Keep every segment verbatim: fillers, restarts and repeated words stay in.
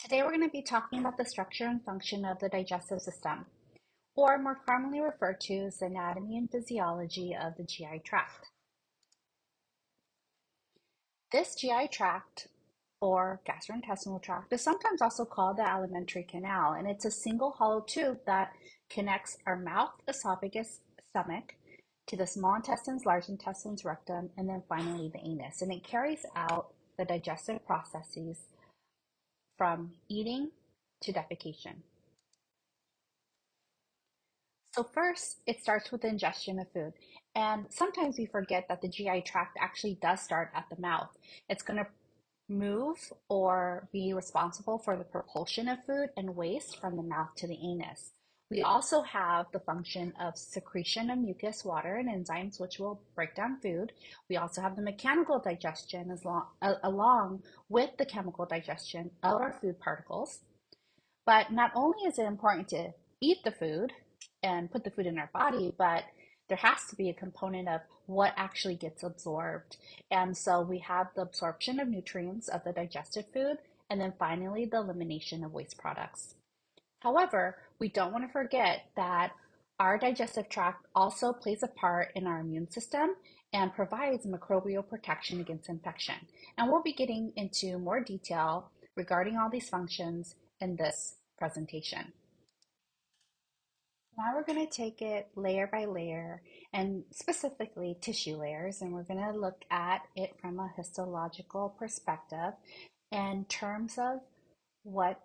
Today we're going to be talking about the structure and function of the digestive system, or more commonly referred to as the anatomy and physiology of the G I tract. This G I tract, or gastrointestinal tract, is sometimes also called the alimentary canal, and it's a single hollow tube that connects our mouth, esophagus, stomach, to the small intestines, large intestines, rectum, and then finally the anus, and it carries out the digestive processes from eating to defecation. So first, it starts with the ingestion of food. And sometimes we forget that the G I tract actually does start at the mouth. It's going to move or be responsible for the propulsion of food and waste from the mouth to the anus. We also have the function of secretion of mucus, water, and enzymes, which will break down food. We also have the mechanical digestion as long, uh, along with the chemical digestion of our food particles. But not only is it important to eat the food and put the food in our body, but there has to be a component of what actually gets absorbed. And so we have the absorption of nutrients of the digested food, and then finally the elimination of waste products. However, we don't want to forget that our digestive tract also plays a part in our immune system and provides microbial protection against infection. And we'll be getting into more detail regarding all these functions in this presentation. Now we're going to take it layer by layer, and specifically tissue layers, and we're going to look at it from a histological perspective in terms of what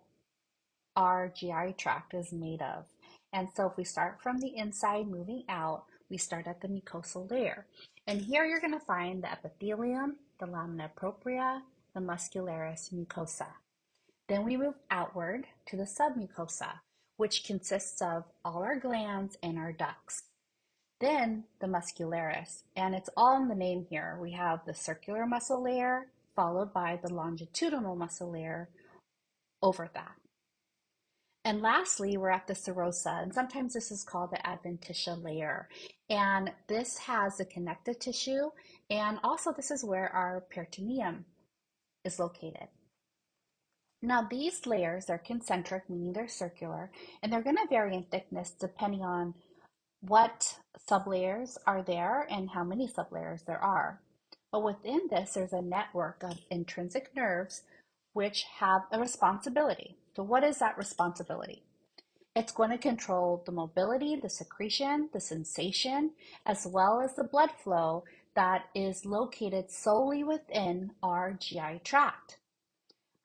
our G I tract is made of. And so if we start from the inside moving out, we start at the mucosal layer. And here you're going to find the epithelium, the lamina propria, the muscularis mucosa. Then we move outward to the submucosa, which consists of all our glands and our ducts. Then the muscularis, and it's all in the name here. We have the circular muscle layer, followed by the longitudinal muscle layer over that. And lastly, we're at the serosa, and sometimes this is called the adventitia layer. And this has the connective tissue, and also this is where our peritoneum is located. Now these layers are concentric, meaning they're circular, and they're going to vary in thickness depending on what sublayers are there and how many sublayers there are. But within this, there's a network of intrinsic nerves which have a responsibility. So what is that responsibility? It's going to control the mobility, the secretion, the sensation, as well as the blood flow that is located solely within our G I tract.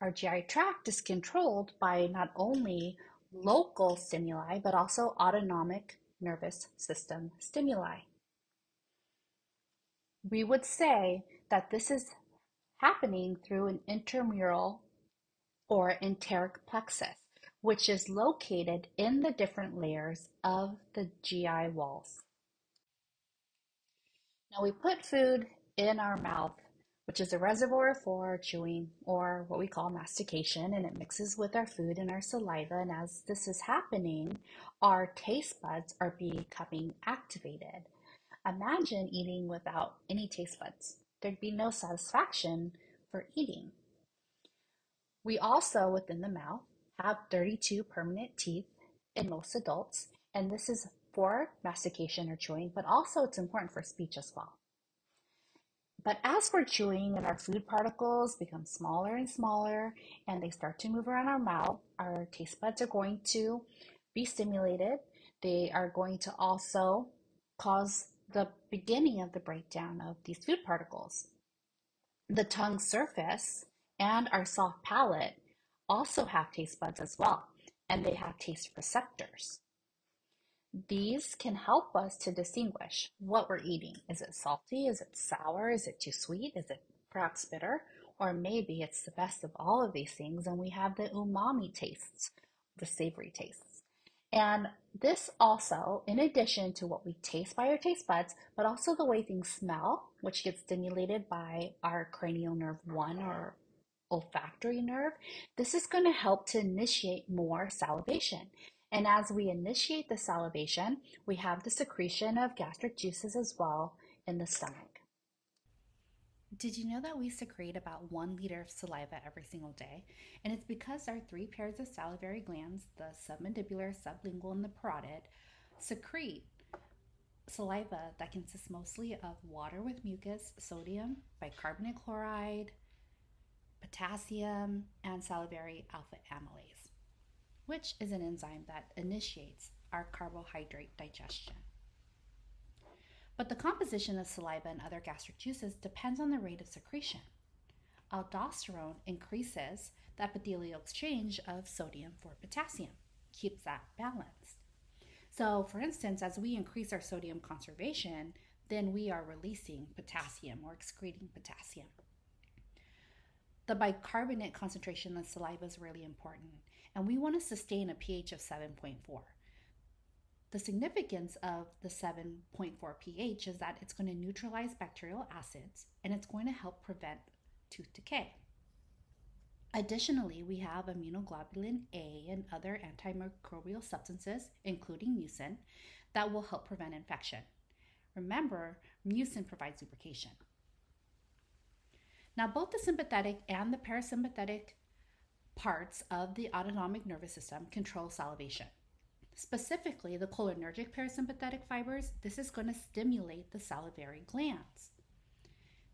Our G I tract is controlled by not only local stimuli, but also autonomic nervous system stimuli. We would say that this is happening through an intramural or enteric plexus, which is located in the different layers of the G I walls. Now we put food in our mouth, which is a reservoir for chewing, or what we call mastication, and it mixes with our food and our saliva, and as this is happening, our taste buds are becoming activated. Imagine eating without any taste buds. There'd be no satisfaction for eating. We also, within the mouth, have thirty-two permanent teeth in most adults, and this is for mastication or chewing, but also it's important for speech as well. But as we're chewing and our food particles become smaller and smaller, and they start to move around our mouth, our taste buds are going to be stimulated. They are going to also cause the beginning of the breakdown of these food particles. The tongue surface and our soft palate also have taste buds as well, and they have taste receptors. These can help us to distinguish what we're eating. Is it salty? Is it sour? Is it too sweet? Is it perhaps bitter? Or maybe it's the best of all of these things, and we have the umami tastes, the savory tastes. And this also, in addition to what we taste by our taste buds, but also the way things smell, which gets stimulated by our cranial nerve one, or olfactory nerve, this is going to help to initiate more salivation. And as we initiate the salivation, we have the secretion of gastric juices as well in the stomach. Did you know that we secrete about one liter of saliva every single day? And it's because our three pairs of salivary glands, the submandibular, sublingual, and the parotid, secrete saliva that consists mostly of water with mucus, sodium, bicarbonate chloride, potassium, and salivary alpha amylase, which is an enzyme that initiates our carbohydrate digestion. But the composition of saliva and other gastric juices depends on the rate of secretion. Aldosterone increases the epithelial exchange of sodium for potassium, keeps that balanced. So for instance, as we increase our sodium conservation, then we are releasing potassium or excreting potassium. The bicarbonate concentration in saliva is really important, and we want to sustain a pH of seven point four. The significance of the seven point four pH is that it's going to neutralize bacterial acids and it's going to help prevent tooth decay. Additionally, we have immunoglobulin A and other antimicrobial substances, including mucin, that will help prevent infection. Remember, mucin provides lubrication. Now, both the sympathetic and the parasympathetic parts of the autonomic nervous system control salivation. Specifically, the cholinergic parasympathetic fibers, this is going to stimulate the salivary glands.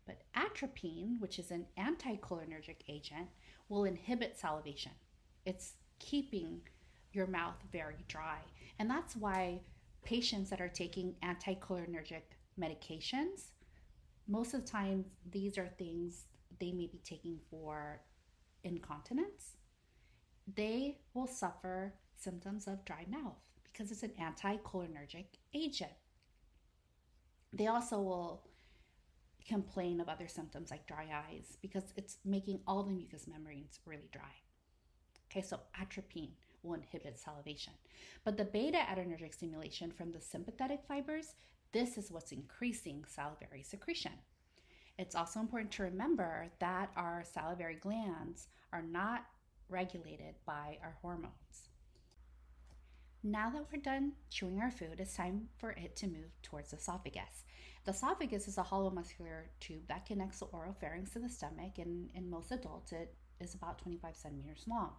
But atropine, which is an anticholinergic agent, will inhibit salivation. It's keeping your mouth very dry. And that's why patients that are taking anticholinergic medications, most of the time, these are things they may be taking for incontinence. They will suffer symptoms of dry mouth because it's an anticholinergic agent. They also will complain of other symptoms like dry eyes because it's making all the mucous membranes really dry. Okay, so atropine will inhibit salivation. But the beta adrenergic stimulation from the sympathetic fibers, this is what's increasing salivary secretion. It's also important to remember that our salivary glands are not regulated by our hormones. Now that we're done chewing our food, it's time for it to move towards the esophagus. The esophagus is a hollow muscular tube that connects the oral pharynx to the stomach, and in most adults, it is about twenty-five centimeters long.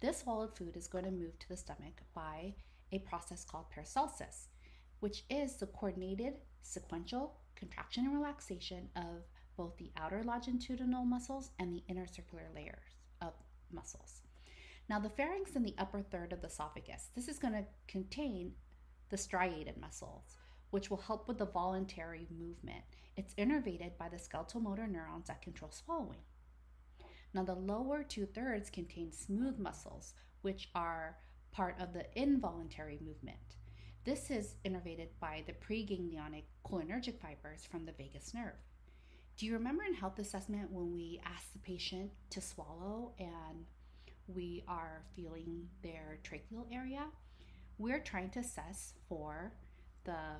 This swallowed food is going to move to the stomach by a process called peristalsis, which is the coordinated sequential contraction and relaxation of both the outer longitudinal muscles and the inner circular layers of muscles. Now, the pharynx in the upper third of the esophagus, this is going to contain the striated muscles, which will help with the voluntary movement. It's innervated by the skeletal motor neurons that control swallowing. Now, the lower two thirds contain smooth muscles, which are part of the involuntary movement. This is innervated by the preganglionic cholinergic fibers from the vagus nerve. Do you remember in health assessment when we asked the patient to swallow and we are feeling their tracheal area? We're trying to assess for the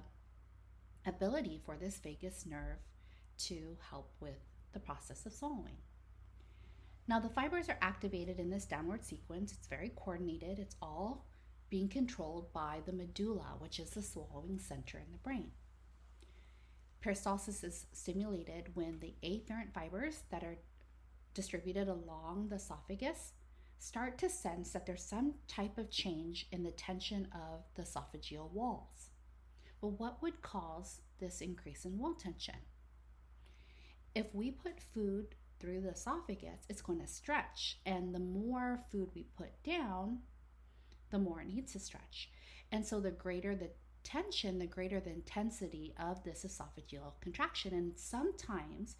ability for this vagus nerve to help with the process of swallowing. Now, the fibers are activated in this downward sequence. It's very coordinated. It's all being controlled by the medulla, which is the swallowing center in the brain. Peristalsis is stimulated when the afferent fibers that are distributed along the esophagus start to sense that there's some type of change in the tension of the esophageal walls. Well, what would cause this increase in wall tension? If we put food through the esophagus, it's going to stretch, and the more food we put down, the more it needs to stretch. And so the greater the tension, the greater the intensity of this esophageal contraction. And sometimes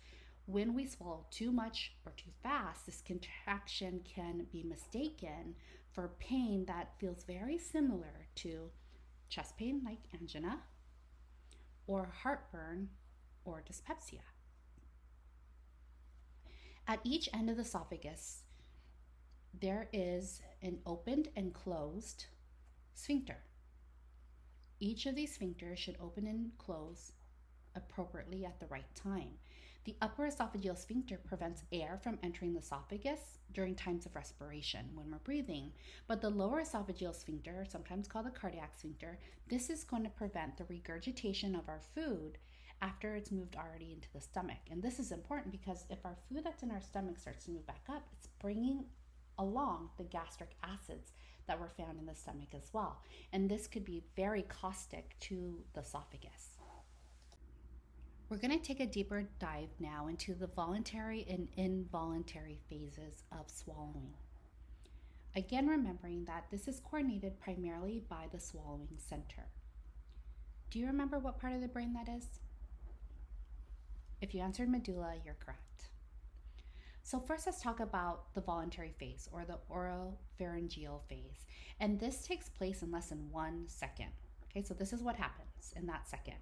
when we swallow too much or too fast, this contraction can be mistaken for pain that feels very similar to chest pain like angina or heartburn or dyspepsia. At each end of the esophagus, there is an opened and closed sphincter. Each of these sphincters should open and close appropriately at the right time. The upper esophageal sphincter prevents air from entering the esophagus during times of respiration when we're breathing, but the lower esophageal sphincter, sometimes called the cardiac sphincter, this is going to prevent the regurgitation of our food after it's moved already into the stomach. And this is important because if our food that's in our stomach starts to move back up, it's bringing along the gastric acids that were found in the stomach as well. And this could be very caustic to the esophagus. We're going to take a deeper dive now into the voluntary and involuntary phases of swallowing. Again, remembering that this is coordinated primarily by the swallowing center. Do you remember what part of the brain that is? If you answered medulla, you're correct. So first, let's talk about the voluntary phase, or the oropharyngeal phase. And this takes place in less than one second. Okay, so this is what happens in that second.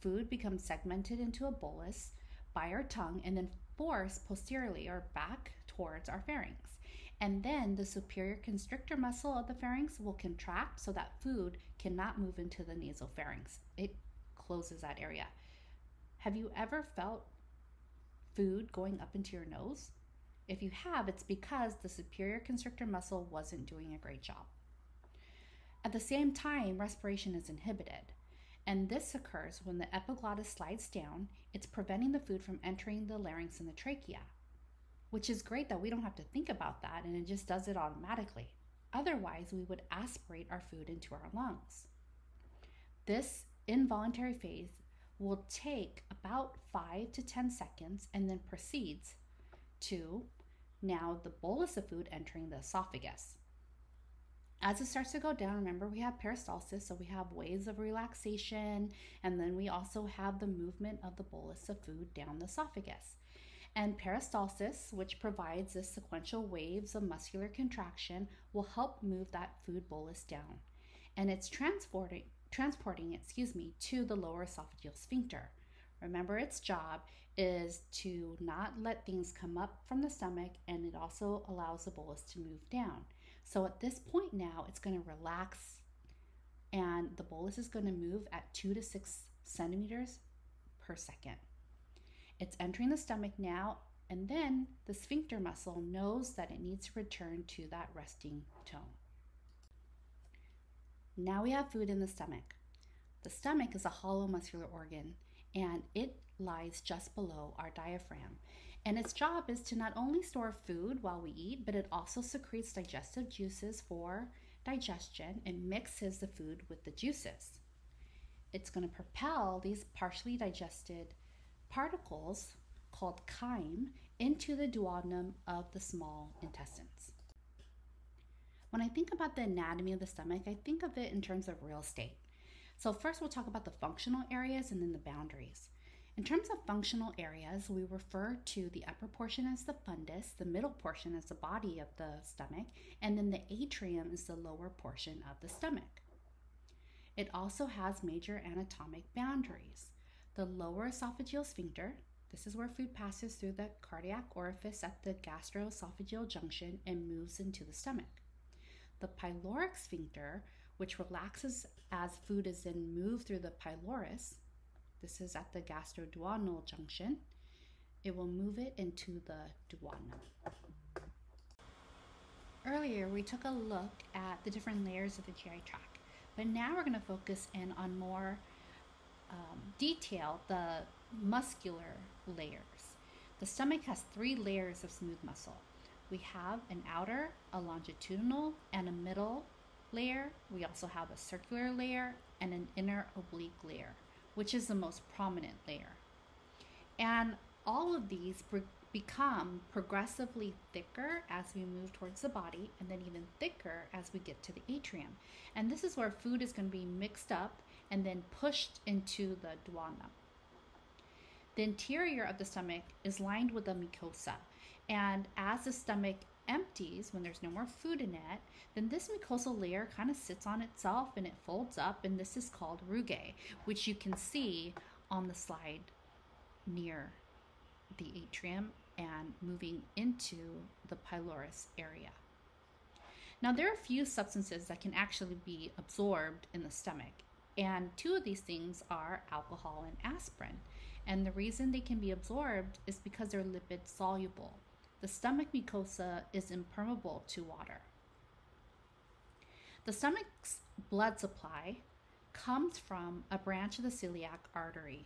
Food becomes segmented into a bolus by our tongue and then forced posteriorly or back towards our pharynx. And then the superior constrictor muscle of the pharynx will contract so that food cannot move into the nasopharynx. It closes that area. Have you ever felt food going up into your nose? If you have, it's because the superior constrictor muscle wasn't doing a great job. At the same time, respiration is inhibited, and this occurs when the epiglottis slides down. It's preventing the food from entering the larynx and the trachea, which is great that we don't have to think about that and it just does it automatically. Otherwise, we would aspirate our food into our lungs. This involuntary phase will take about five to ten seconds and then proceeds to now the bolus of food entering the esophagus. As it starts to go down, remember we have peristalsis, so we have waves of relaxation, and then we also have the movement of the bolus of food down the esophagus. And peristalsis, which provides the sequential waves of muscular contraction, will help move that food bolus down. And it's transporting transporting, excuse me, to the lower esophageal sphincter. Remember, its job is to not let things come up from the stomach, and it also allows the bolus to move down. So at this point now, it's going to relax, and the bolus is going to move at two to six centimeters per second. It's entering the stomach now, and then the sphincter muscle knows that it needs to return to that resting tone. Now we have food in the stomach. The stomach is a hollow muscular organ, and it lies just below our diaphragm. And its job is to not only store food while we eat, but it also secretes digestive juices for digestion and mixes the food with the juices. It's going to propel these partially digested particles, called chyme, into the duodenum of the small intestines. When I think about the anatomy of the stomach, I think of it in terms of real estate. So first we'll talk about the functional areas and then the boundaries. In terms of functional areas, we refer to the upper portion as the fundus, the middle portion as the body of the stomach, and then the atrium is the lower portion of the stomach. It also has major anatomic boundaries. The lower esophageal sphincter, this is where food passes through the cardiac orifice at the gastroesophageal junction and moves into the stomach. The pyloric sphincter, which relaxes as food is then moved through the pylorus. This is at the gastroduodenal junction. It will move it into the duodenum. Earlier, we took a look at the different layers of the G I tract, but now we're going to focus in on more um, detail, the muscular layers. The stomach has three layers of smooth muscle. We have an outer, a longitudinal, and a middle layer. We also have a circular layer and an inner oblique layer, which is the most prominent layer. And all of these become progressively thicker as we move towards the body, and then even thicker as we get to the atrium. And this is where food is going to be mixed up and then pushed into the duodenum. The interior of the stomach is lined with a mucosa. And as the stomach empties, when there's no more food in it, then this mucosal layer kind of sits on itself and it folds up, and this is called rugae, which you can see on the slide near the atrium and moving into the pylorus area. Now, there are a few substances that can actually be absorbed in the stomach, and two of these things are alcohol and aspirin. And the reason they can be absorbed is because they're lipid soluble. The stomach mucosa is impermeable to water. The stomach's blood supply comes from a branch of the celiac artery,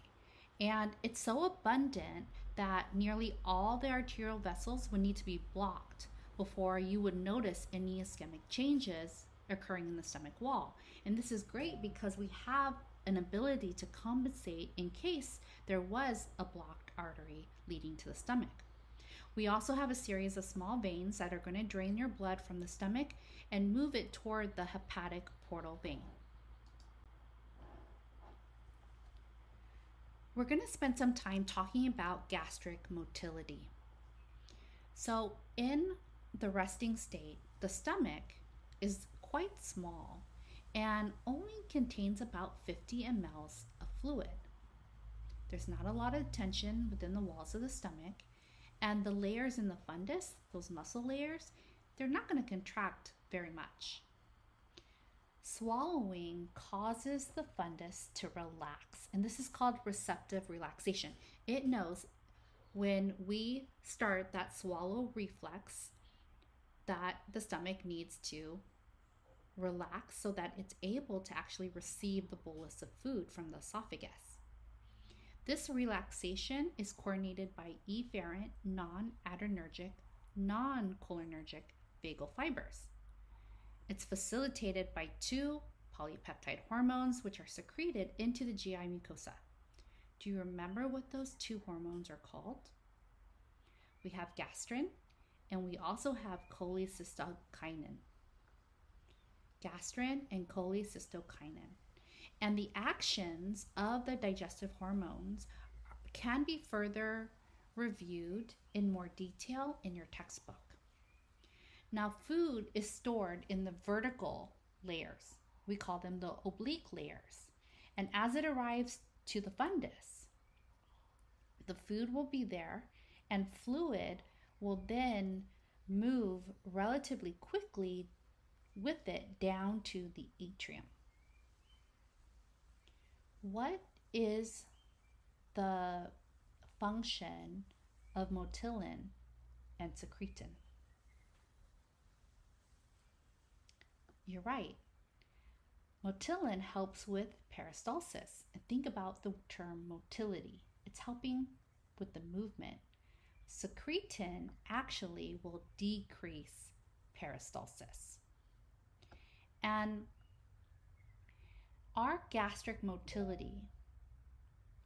And it's so abundant that nearly all the arterial vessels would need to be blocked before you would notice any ischemic changes occurring in the stomach wall. And this is great because we have an ability to compensate in case there was a blocked artery leading to the stomach. We also have a series of small veins that are going to drain your blood from the stomach and move it toward the hepatic portal vein. We're going to spend some time talking about gastric motility. So in the resting state, the stomach is quite small and only contains about fifty milliliters of fluid. There's not a lot of tension within the walls of the stomach, and the layers in the fundus, those muscle layers, they're not going to contract very much. Swallowing causes the fundus to relax, and this is called receptive relaxation. It knows when we start that swallow reflex that the stomach needs to relax so that it's able to actually receive the bolus of food from the esophagus. This relaxation is coordinated by efferent, non-adrenergic, non-cholinergic vagal fibers. It's facilitated by two polypeptide hormones which are secreted into the G I mucosa. Do you remember what those two hormones are called? We have gastrin, and we also have cholecystokinin. Gastrin and cholecystokinin. And the actions of the digestive hormones can be further reviewed in more detail in your textbook. Now, food is stored in the vertical layers. We call them the oblique layers. And as it arrives to the fundus, the food will be there, and fluid will then move relatively quickly with it down to the atrium. What is the function of motilin and secretin? You're right. Motilin helps with peristalsis. And think about the term motility. It's helping with the movement. Secretin actually will decrease peristalsis. And our gastric motility,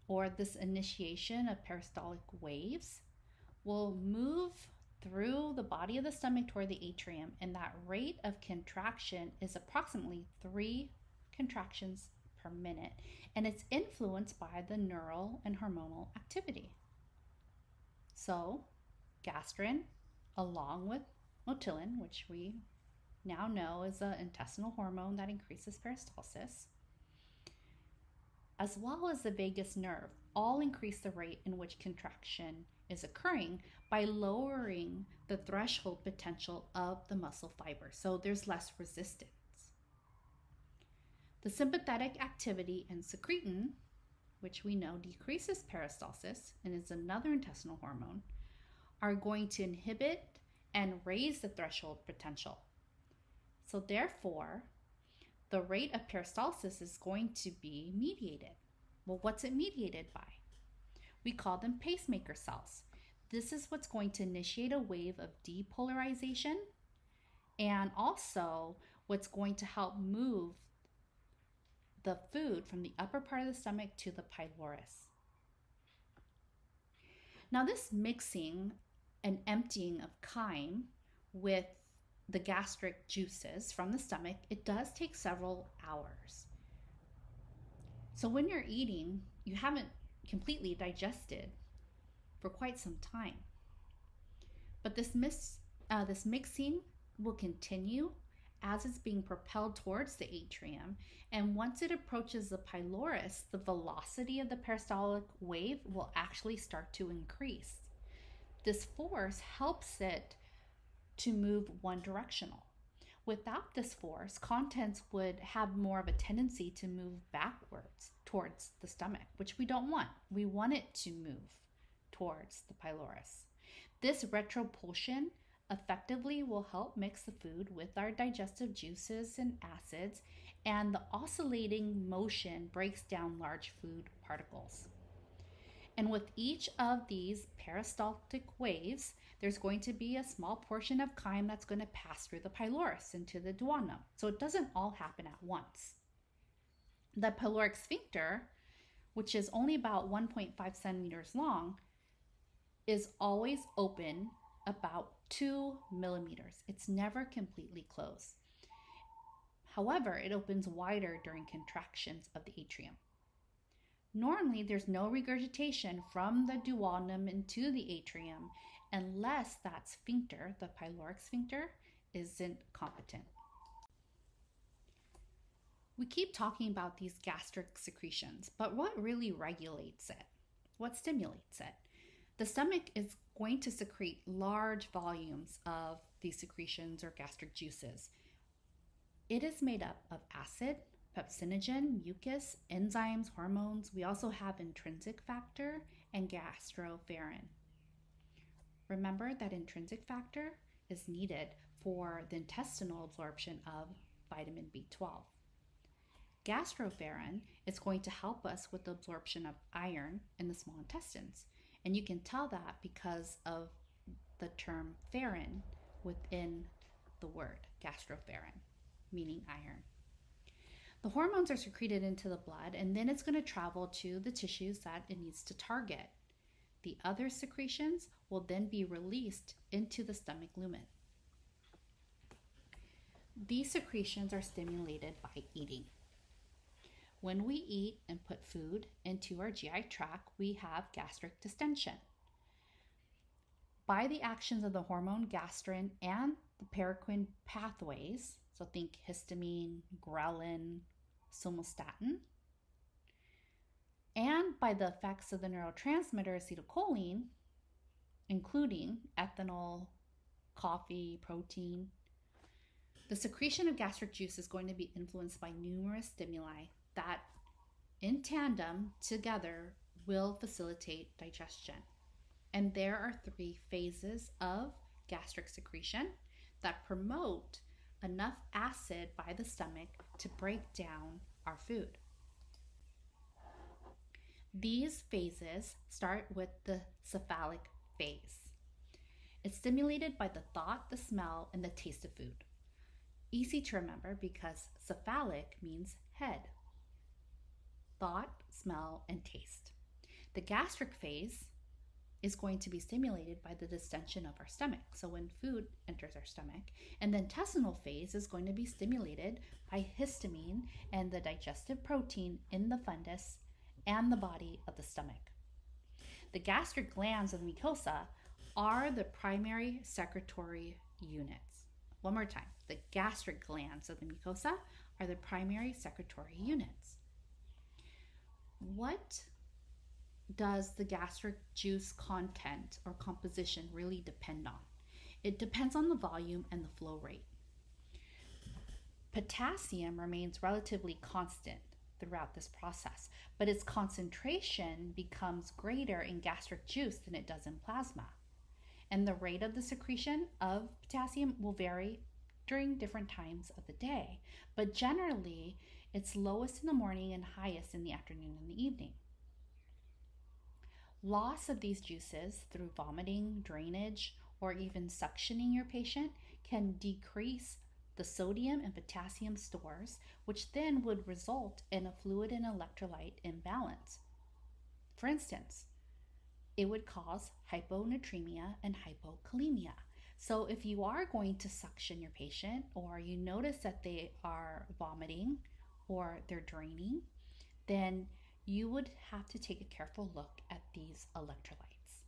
or this initiation of peristaltic waves, will move through the body of the stomach toward the atrium, and that rate of contraction is approximately three contractions per minute, and it's influenced by the neural and hormonal activity. So gastrin, along with motilin, which we now know is an intestinal hormone that increases peristalsis, as well as the vagus nerve, all increase the rate in which contraction is occurring by lowering the threshold potential of the muscle fiber, so there's less resistance. The sympathetic activity in secretin, which we know decreases peristalsis and is another intestinal hormone, are going to inhibit and raise the threshold potential. So therefore, the rate of peristalsis is going to be mediated. Well, what's it mediated by? We call them pacemaker cells. This is what's going to initiate a wave of depolarization, and also what's going to help move the food from the upper part of the stomach to the pylorus. Now, this mixing and emptying of chyme with the gastric juices from the stomach, it does take several hours. So when you're eating, you haven't completely digested for quite some time. But this, mis uh, this mixing will continue as it's being propelled towards the atrium, and once it approaches the pylorus, the velocity of the peristaltic wave will actually start to increase. This force helps it to move one directional. Without this force, contents would have more of a tendency to move backwards towards the stomach, which we don't want. We want it to move towards the pylorus. This retropulsion effectively will help mix the food with our digestive juices and acids, and the oscillating motion breaks down large food particles. And with each of these peristaltic waves, there's going to be a small portion of chyme that's going to pass through the pylorus into the duodenum. So it doesn't all happen at once. The pyloric sphincter, which is only about one point five centimeters long, is always open about two millimeters. It's never completely closed. However, it opens wider during contractions of the atrium. Normally, there's no regurgitation from the duodenum into the atrium unless that sphincter, the pyloric sphincter, isn't competent. We keep talking about these gastric secretions, but what really regulates it? What stimulates it? The stomach is going to secrete large volumes of these secretions or gastric juices. It is made up of acid, pepsinogen, mucus, enzymes, hormones. We also have intrinsic factor and gastropherin. Remember that intrinsic factor is needed for the intestinal absorption of vitamin B twelve. Gastropherin is going to help us with the absorption of iron in the small intestines. And you can tell that because of the term pherin within the word gastropherin, meaning iron. The hormones are secreted into the blood, and then it's going to travel to the tissues that it needs to target. The other secretions will then be released into the stomach lumen. These secretions are stimulated by eating. When we eat and put food into our G I tract, we have gastric distension. By the actions of the hormone gastrin and the paracrine pathways, so think histamine, ghrelin, somatostatin, and by the effects of the neurotransmitter acetylcholine, including ethanol, coffee, protein, the secretion of gastric juice is going to be influenced by numerous stimuli that, in tandem, together, will facilitate digestion. And there are three phases of gastric secretion that promote enough acid by the stomach to break down our food. These phases start with the cephalic phase. It's stimulated by the thought, the smell, and the taste of food. Easy to remember because cephalic means head. Thought, smell, and taste. The gastric phase is going to be stimulated by the distension of our stomach, so when food enters our stomach, and the intestinal phase is going to be stimulated by histamine and the digestive protein in the fundus and the body of the stomach. The gastric glands of the mucosa are the primary secretory units. One more time, the gastric glands of the mucosa are the primary secretory units. What does the gastric juice content or composition really depend on? It depends on the volume and the flow rate. Potassium remains relatively constant throughout this process, but its concentration becomes greater in gastric juice than it does in plasma. And the rate of the secretion of potassium will vary during different times of the day, but generally it's lowest in the morning and highest in the afternoon and the evening. Loss of these juices through vomiting, drainage, or even suctioning your patient can decrease the sodium and potassium stores, which then would result in a fluid and electrolyte imbalance. For instance, it would cause hyponatremia and hypokalemia. So if you are going to suction your patient, or you notice that they are vomiting, or they're draining, then you would have to take a careful look at these electrolytes.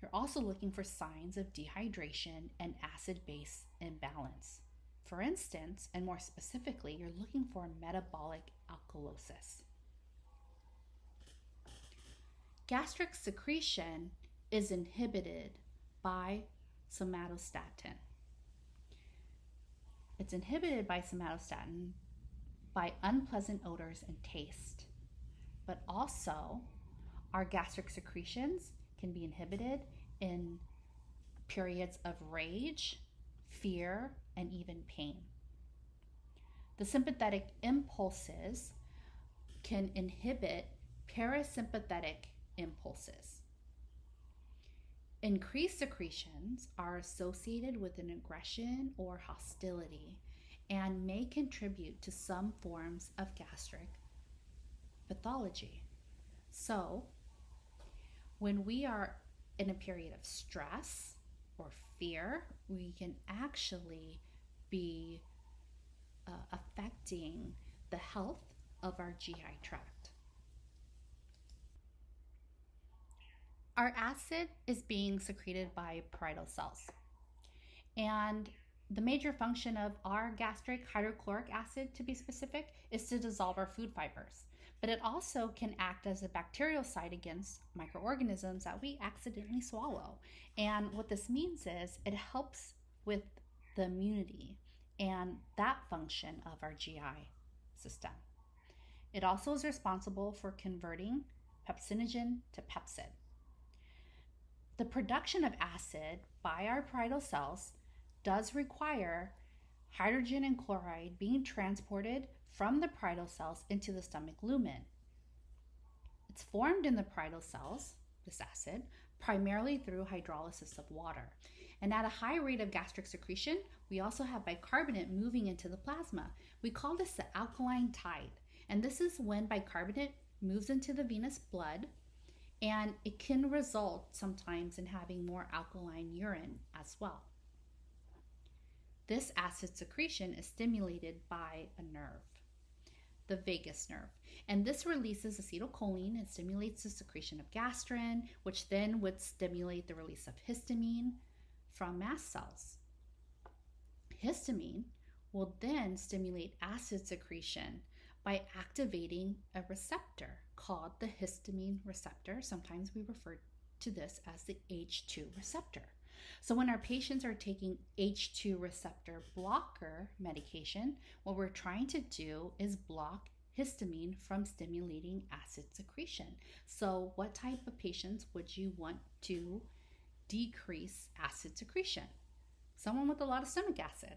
You're also looking for signs of dehydration and acid-base imbalance. For instance, and more specifically, you're looking for metabolic alkalosis. Gastric secretion is inhibited by somatostatin. It's inhibited by somatostatin by unpleasant odors and taste, but also our gastric secretions can be inhibited in periods of rage, fear, and even pain. The sympathetic impulses can inhibit parasympathetic impulses. Increased secretions are associated with an aggression or hostility and may contribute to some forms of gastric pathology. So, when we are in a period of stress or fear, we can actually be uh, affecting the health of our G I tract. Our acid is being secreted by parietal cells, and the major function of our gastric hydrochloric acid, to be specific, is to dissolve our food fibers, but it also can act as a bactericide against microorganisms that we accidentally swallow. And what this means is it helps with the immunity and that function of our G I system. It also is responsible for converting pepsinogen to pepsin. The production of acid by our parietal cells does require hydrogen and chloride being transported from the parietal cells into the stomach lumen. It's formed in the parietal cells, this acid, primarily through hydrolysis of water. And at a high rate of gastric secretion, we also have bicarbonate moving into the plasma. We call this the alkaline tide. And this is when bicarbonate moves into the venous blood, and it can result sometimes in having more alkaline urine as well. This acid secretion is stimulated by a nerve, the vagus nerve, and this releases acetylcholine and stimulates the secretion of gastrin, which then would stimulate the release of histamine from mast cells. Histamine will then stimulate acid secretion by activating a receptor called the histamine receptor. Sometimes we refer to this as the H two receptor. So when our patients are taking H two receptor blocker medication, what we're trying to do is block histamine from stimulating acid secretion. So what type of patients would you want to decrease acid secretion? Someone with a lot of stomach acid.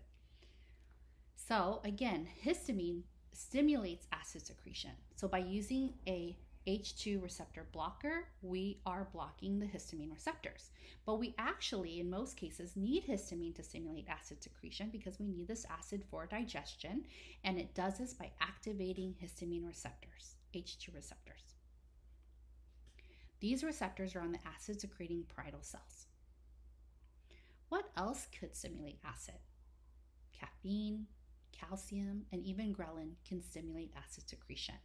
So again, histamine stimulates acid secretion. So by using a H two receptor blocker, we are blocking the histamine receptors. But we actually, in most cases, need histamine to stimulate acid secretion because we need this acid for digestion, and it does this by activating histamine receptors, H two receptors. These receptors are on the acid-secreting parietal cells. What else could stimulate acid? Caffeine, calcium, and even ghrelin can stimulate acid secretion.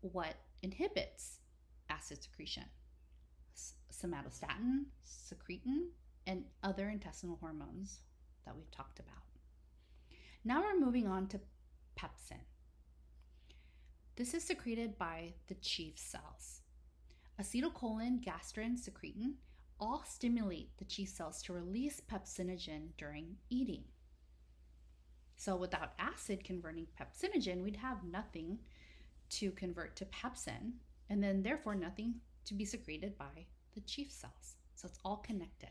What inhibits acid secretion? Somatostatin, secretin, and other intestinal hormones that we've talked about. Now we're moving on to pepsin. This is secreted by the chief cells. Acetylcholine, gastrin, secretin all stimulate the chief cells to release pepsinogen during eating. So without acid converting pepsinogen, we'd have nothing to convert to pepsin, and then therefore nothing to be secreted by the chief cells. So it's all connected.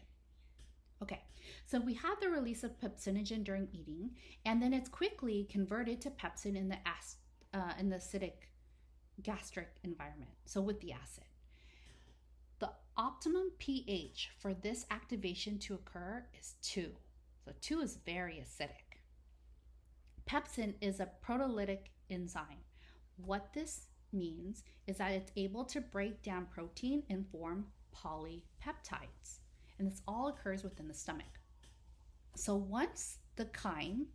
Okay, so we have the release of pepsinogen during eating, and then it's quickly converted to pepsin in the, uh, in the acidic gastric environment, so with the acid. The optimum pH for this activation to occur is two. So two is very acidic. Pepsin is a proteolytic enzyme. What this means is that it's able to break down protein and form polypeptides. And this all occurs within the stomach. So once the chyme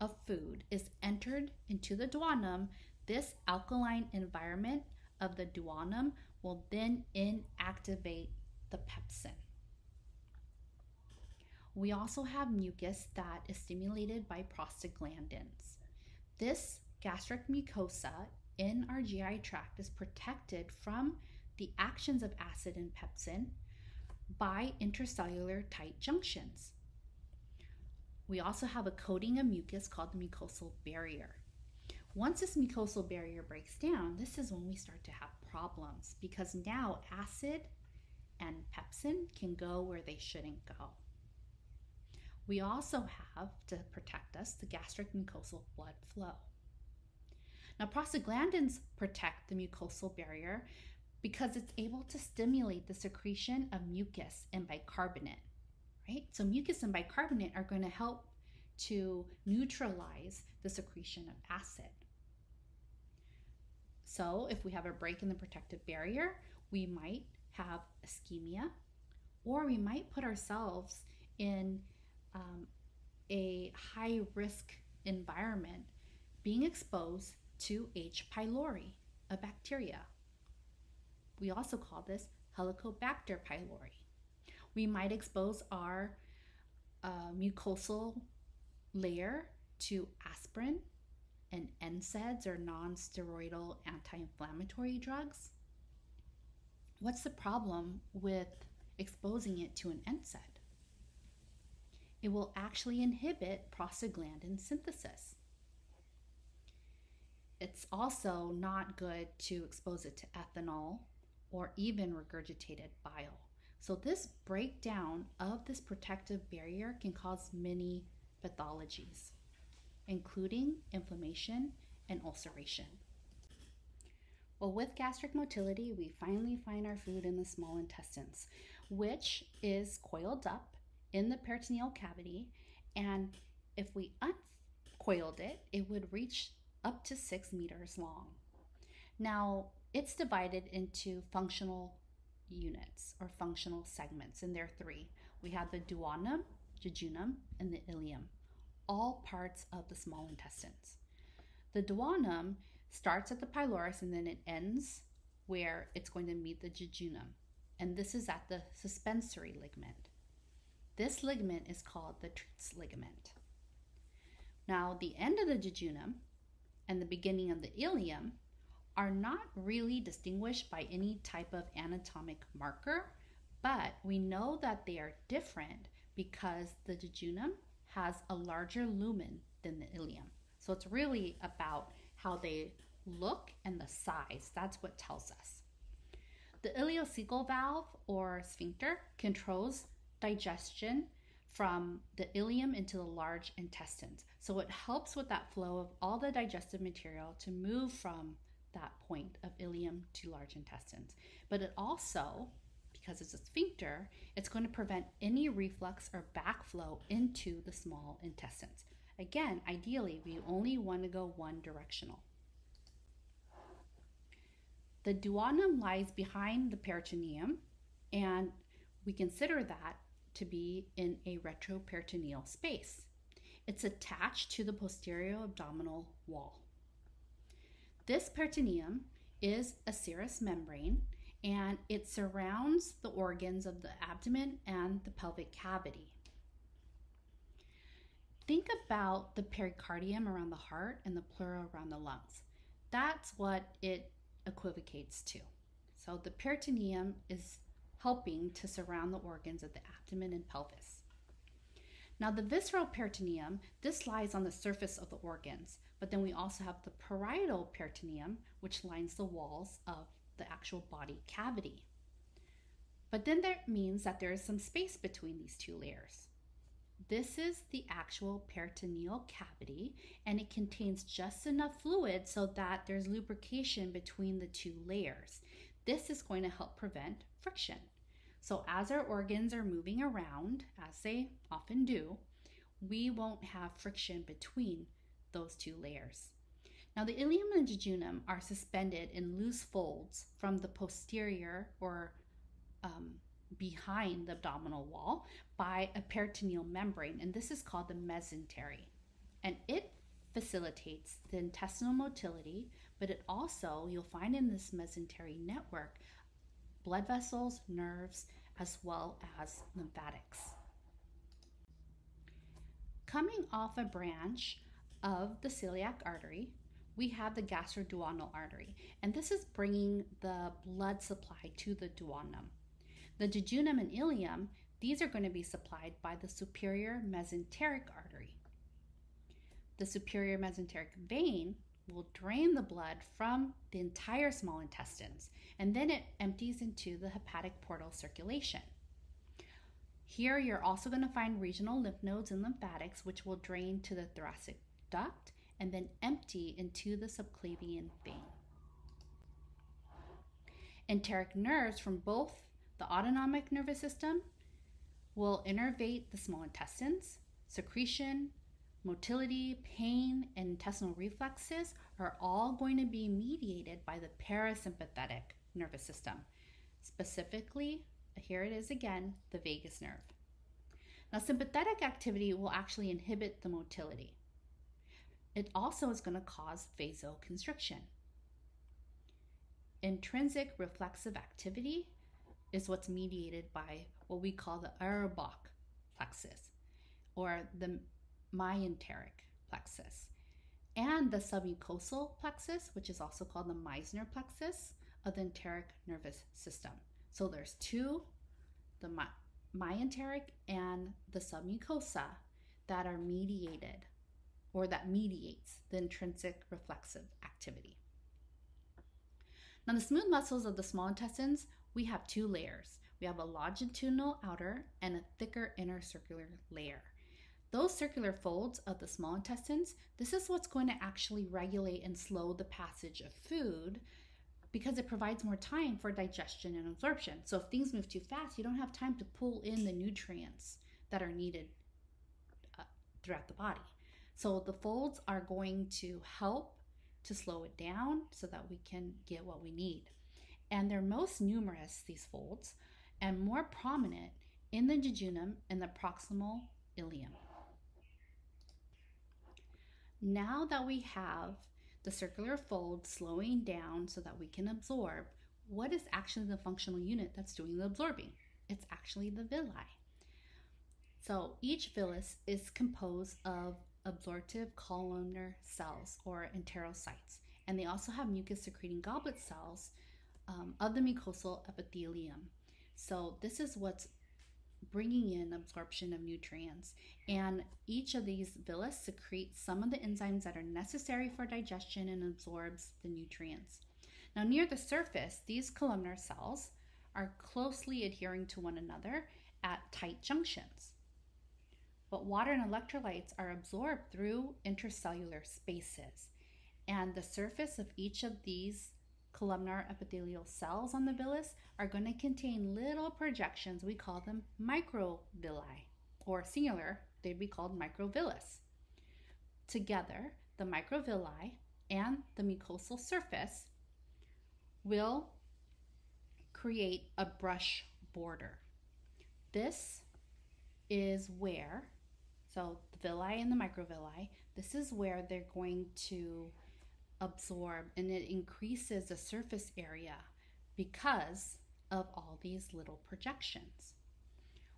of food is entered into the duodenum, this alkaline environment of the duodenum will then inactivate the pepsin. We also have mucus that is stimulated by prostaglandins. This gastric mucosa in our G I tract is protected from the actions of acid and pepsin by intercellular tight junctions. We also have a coating of mucus called the mucosal barrier. Once this mucosal barrier breaks down, this is when we start to have problems because now acid and pepsin can go where they shouldn't go. We also have, to protect us, the gastric mucosal blood flow. Now, prostaglandins protect the mucosal barrier because it's able to stimulate the secretion of mucus and bicarbonate, right? So mucus and bicarbonate are going to help to neutralize the secretion of acid. So if we have a break in the protective barrier, we might have ischemia, or we might put ourselves in um, a high-risk environment, being exposed to H. pylori, a bacteria. We also call this Helicobacter pylori. We might expose our uh, mucosal layer to aspirin and N SAIDs, or non-steroidal anti-inflammatory drugs. What's the problem with exposing it to an N SAID? It will actually inhibit prostaglandin synthesis. It's also not good to expose it to ethanol or even regurgitated bile. So this breakdown of this protective barrier can cause many pathologies, including inflammation and ulceration. Well, with gastric motility, we finally find our food in the small intestines, which is coiled up in the peritoneal cavity, and if we uncoiled it, it would reach up to six meters long. Now, it's divided into functional units or functional segments, and there are three. We have the duodenum, jejunum, and the ileum, all parts of the small intestines. The duodenum starts at the pylorus and then it ends where it's going to meet the jejunum, and this is at the suspensory ligament. This ligament is called the Treitz ligament. Now, the end of the jejunum and the beginning of the ileum are not really distinguished by any type of anatomic marker, but we know that they are different because the jejunum has a larger lumen than the ileum. So it's really about how they look and the size. That's what tells us. The ileocecal valve or sphincter controls digestion from the ileum into the large intestines. So it helps with that flow of all the digestive material to move from that point of ileum to large intestines. But it also, because it's a sphincter, it's going to prevent any reflux or backflow into the small intestines. Again, ideally, we only want to go one directional. The duodenum lies behind the peritoneum, and we consider that to be in a retroperitoneal space. It's attached to the posterior abdominal wall. This peritoneum is a serous membrane, and it surrounds the organs of the abdomen and the pelvic cavity. Think about the pericardium around the heart and the pleura around the lungs. That's what it equivocates to. So the peritoneum is helping to surround the organs of the abdomen and pelvis. Now, the visceral peritoneum, this lies on the surface of the organs, but then we also have the parietal peritoneum, which lines the walls of the actual body cavity. But then that means that there is some space between these two layers. This is the actual peritoneal cavity, and it contains just enough fluid so that there's lubrication between the two layers. This is going to help prevent friction. So as our organs are moving around, as they often do, we won't have friction between those two layers. Now, the ileum and jejunum are suspended in loose folds from the posterior or um, behind the abdominal wall by a peritoneal membrane, and this is called the mesentery. And it facilitates the intestinal motility, but it also, you'll find in this mesentery network, blood vessels, nerves, as well as lymphatics. Coming off a branch of the celiac artery, we have the gastroduodenal artery, and this is bringing the blood supply to the duodenum. The jejunum and ileum, these are going to be supplied by the superior mesenteric artery. The superior mesenteric vein will drain the blood from the entire small intestines, and then it empties into the hepatic portal circulation. Here you're also going to find regional lymph nodes and lymphatics, which will drain to the thoracic duct and then empty into the subclavian vein. Enteric nerves from both the autonomic nervous system will innervate the small intestines. Secretion, motility, pain, and intestinal reflexes are all going to be mediated by the parasympathetic nervous system. Specifically, here it is again, the vagus nerve. Now, sympathetic activity will actually inhibit the motility. It also is going to cause vasoconstriction. Intrinsic reflexive activity is what's mediated by what we call the Auerbach plexus or the myenteric plexus and the submucosal plexus, which is also called the Meissner plexus of the enteric nervous system. So there's two, the my myenteric and the submucosa, that are mediated or that mediates the intrinsic reflexive activity. Now, the smooth muscles of the small intestines, we have two layers. We have a longitudinal outer and a thicker inner circular layer. Those circular folds of the small intestines, this is what's going to actually regulate and slow the passage of food because it provides more time for digestion and absorption. So if things move too fast, you don't have time to pull in the nutrients that are needed uh, throughout the body. So the folds are going to help to slow it down so that we can get what we need. And they're most numerous, these folds, and more prominent in the jejunum and the proximal ileum. Now that we have the circular fold slowing down so that we can absorb, what is actually the functional unit that's doing the absorbing? It's actually the villi. So each villus is composed of absorptive columnar cells or enterocytes, and they also have mucus secreting goblet cells um, of the mucosal epithelium. So this is what's bringing in absorption of nutrients, and each of these villus secretes some of the enzymes that are necessary for digestion and absorbs the nutrients. Now, near the surface, these columnar cells are closely adhering to one another at tight junctions. But water and electrolytes are absorbed through intercellular spaces. And the surface of each of these columnar epithelial cells on the villus are going to contain little projections. We call them microvilli, or singular, they'd be called microvillus. Together, the microvilli and the mucosal surface will create a brush border. This is where So the villi and the microvilli, this is where they're going to absorb, and it increases the surface area because of all these little projections.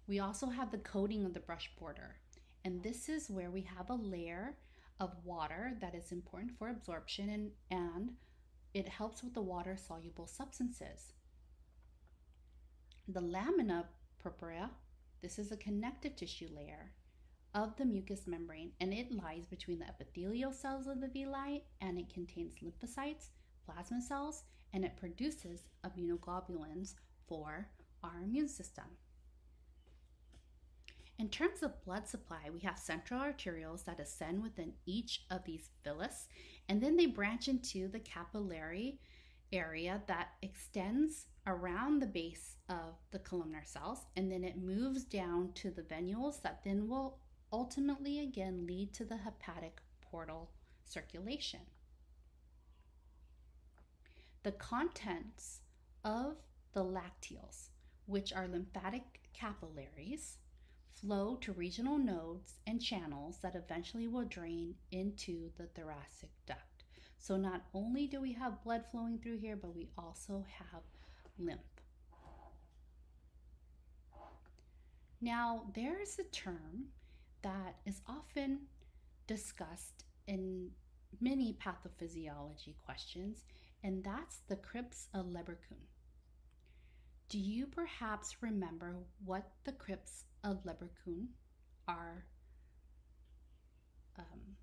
We also have the coating of the brush border, and this is where we have a layer of water that is important for absorption, and, and it helps with the water-soluble substances. The lamina propria, this is a connective tissue layer of the mucous membrane, and it lies between the epithelial cells of the villi, and it contains lymphocytes, plasma cells, and it produces immunoglobulins for our immune system. In terms of blood supply, we have central arterioles that ascend within each of these villus, and then they branch into the capillary area that extends around the base of the columnar cells, and then it moves down to the venules that then will ultimately again lead to the hepatic portal circulation. The contents of the lacteals, which are lymphatic capillaries, flow to regional nodes and channels that eventually will drain into the thoracic duct. So not only do we have blood flowing through here, but we also have lymph. Now, there is a term that is often discussed in many pathophysiology questions, and that's the crypts of Leberkuhn. Do you perhaps remember what the crypts of Leberkuhn are um,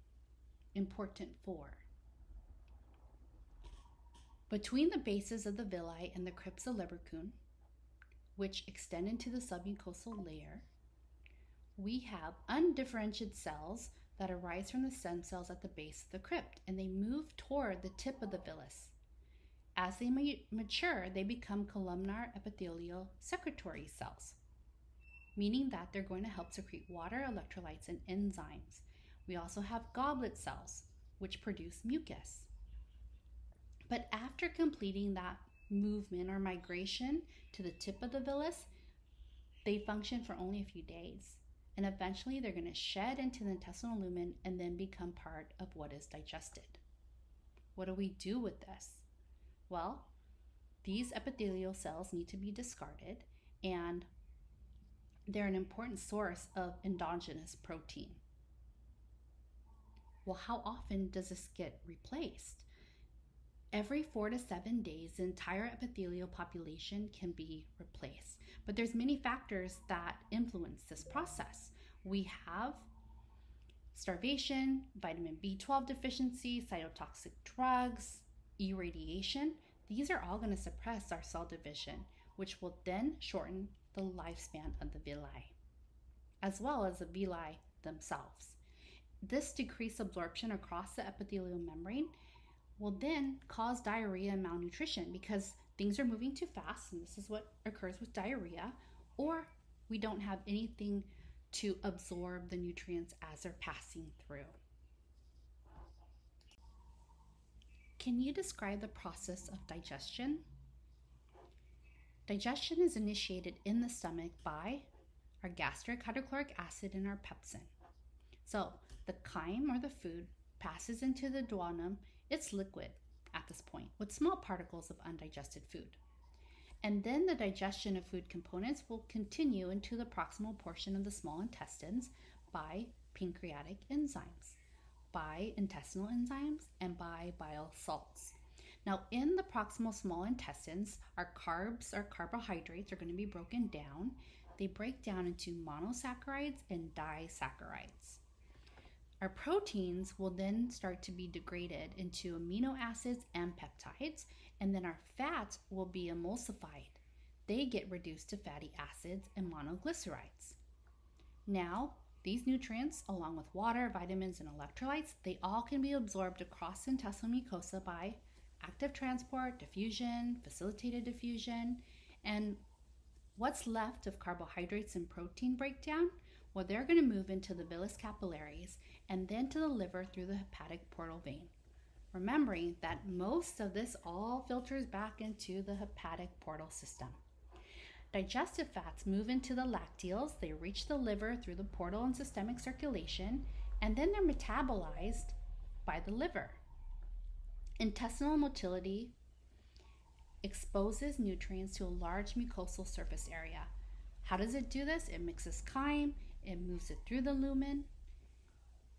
important for? Between the bases of the villi and the crypts of Leberkuhn, which extend into the submucosal layer, we have undifferentiated cells that arise from the stem cells at the base of the crypt, and they move toward the tip of the villus. As they mature, they become columnar epithelial secretory cells, meaning that they're going to help secrete water, electrolytes, and enzymes. We also have goblet cells, which produce mucus. But after completing that movement or migration to the tip of the villus, they function for only a few days, and eventually they're going to shed into the intestinal lumen and then become part of what is digested. What do we do with this? Well, these epithelial cells need to be discarded, and they're an important source of endogenous protein. Well, how often does this get replaced? Every four to seven days, the entire epithelial population can be replaced. But there's many factors that influence this process. We have starvation, vitamin B twelve deficiency, cytotoxic drugs, irradiation. These are all going to suppress our cell division, which will then shorten the lifespan of the villi, as well as the villi themselves. This decreased absorption across the epithelial membrane will then cause diarrhea and malnutrition because things are moving too fast, and this is what occurs with diarrhea, or we don't have anything to absorb the nutrients as they're passing through. Can you describe the process of digestion? Digestion is initiated in the stomach by our gastric hydrochloric acid and our pepsin. So the chyme, or the food, passes into the duodenum. It's liquid at this point with small particles of undigested food. And then the digestion of food components will continue into the proximal portion of the small intestines by pancreatic enzymes, by intestinal enzymes, and by bile salts. Now, in the proximal small intestines, our carbs, our carbohydrates, are going to be broken down. They break down into monosaccharides and disaccharides. Our proteins will then start to be degraded into amino acids and peptides, and then our fats will be emulsified. They get reduced to fatty acids and monoglycerides. Now, these nutrients, along with water, vitamins, and electrolytes, they all can be absorbed across the intestinal mucosa by active transport, diffusion, facilitated diffusion, and what's left of carbohydrates and protein breakdown? Well, they're going to move into the villus capillaries and then to the liver through the hepatic portal vein. Remembering that most of this all filters back into the hepatic portal system. Digestive fats move into the lacteals. They reach the liver through the portal and systemic circulation, and then they're metabolized by the liver. Intestinal motility exposes nutrients to a large mucosal surface area. How does it do this? It mixes chyme, it moves it through the lumen.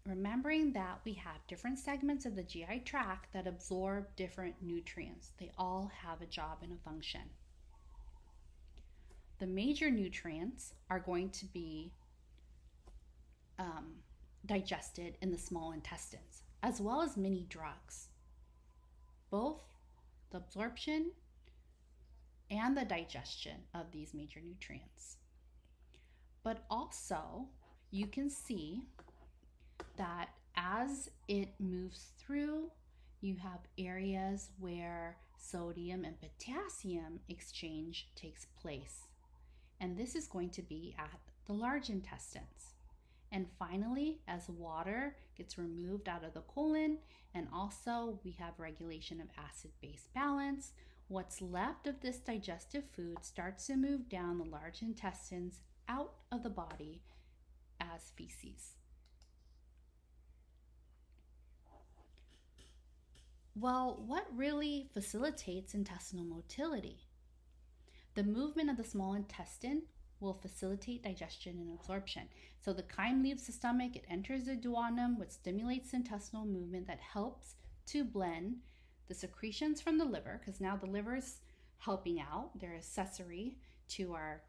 Remembering that we have different segments of the G I tract that absorb different nutrients. They all have a job and a function. The major nutrients are going to be um, digested in the small intestines, as well as many drugs. Both the absorption and the digestion of these major nutrients. But also, you can see that as it moves through, you have areas where sodium and potassium exchange takes place. And this is going to be at the large intestines. And finally, as water gets removed out of the colon, and also we have regulation of acid-base balance, what's left of this digestive food starts to move down the large intestines out of the body as feces. Well, what really facilitates intestinal motility? The movement of the small intestine will facilitate digestion and absorption. So the chyme leaves the stomach, it enters the duodenum, which stimulates intestinal movement that helps to blend the secretions from the liver, because now the liver's helping out. They're accessory to our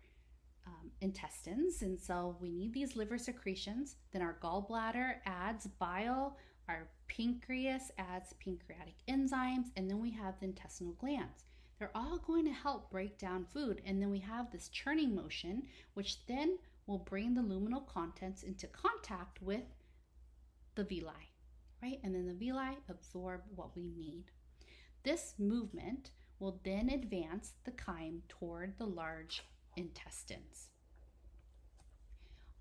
um, intestines, and so we need these liver secretions. Then our gallbladder adds bile, our pancreas adds pancreatic enzymes, and then we have the intestinal glands. They're all going to help break down food, and then we have this churning motion, which then will bring the luminal contents into contact with the villi, right? And then the villi absorb what we need. This movement will then advance the chyme toward the large intestines.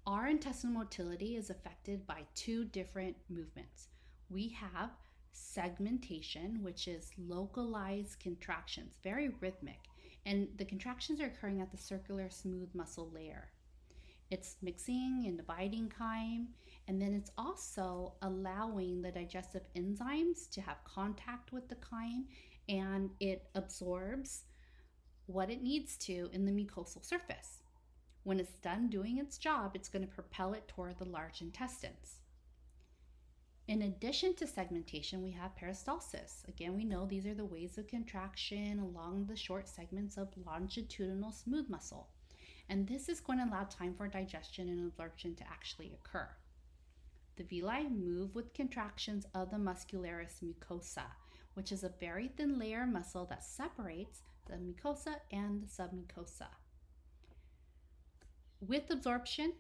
Our intestinal motility is affected by two different movements. We have segmentation, which is localized contractions, very rhythmic, and the contractions are occurring at the circular smooth muscle layer. It's mixing and dividing chyme, and then it's also allowing the digestive enzymes to have contact with the chyme, and it absorbs what it needs to in the mucosal surface. When it's done doing its job, it's going to propel it toward the large intestines. In addition to segmentation, we have peristalsis. Again, we know these are the waves of contraction along the short segments of longitudinal smooth muscle. And this is going to allow time for digestion and absorption to actually occur. The villi move with contractions of the muscularis mucosa, which is a very thin layer of muscle that separates the mucosa and the submucosa. With absorption,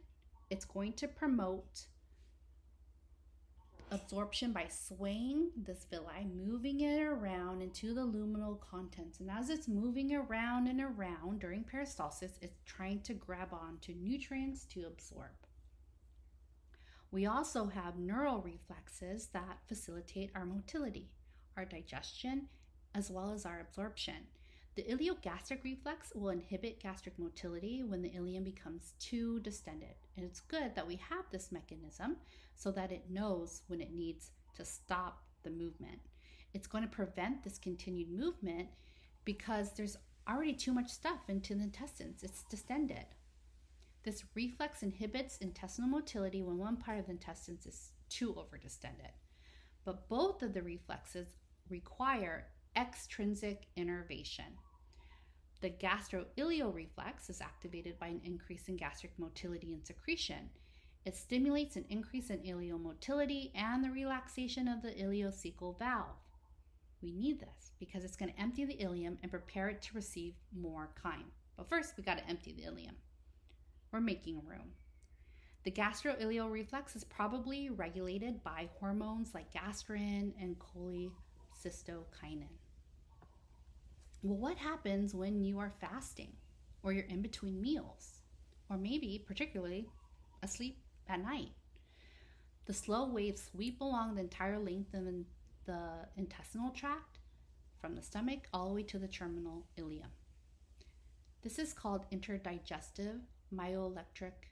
it's going to promote absorption by swaying this villi, moving it around into the luminal contents. And as it's moving around and around during peristalsis, it's trying to grab on to nutrients to absorb. We also have neural reflexes that facilitate our motility, our digestion, as well as our absorption. The iliogastric reflex will inhibit gastric motility when the ileum becomes too distended. And it's good that we have this mechanism so that it knows when it needs to stop the movement. It's going to prevent this continued movement because there's already too much stuff into the intestines. It's distended. This reflex inhibits intestinal motility when one part of the intestines is too overdistended. But both of the reflexes require extrinsic innervation. The gastroileal reflex is activated by an increase in gastric motility and secretion. It stimulates an increase in ileal motility and the relaxation of the ileocecal valve. We need this because it's going to empty the ileum and prepare it to receive more chyme. But first, we got to empty the ileum. We're making room. The gastroileal reflex is probably regulated by hormones like gastrin and cholecystokinin. Well, what happens when you are fasting or you're in between meals or maybe particularly asleep at night? The slow waves sweep along the entire length of the intestinal tract from the stomach all the way to the terminal ileum. This is called interdigestive myoelectric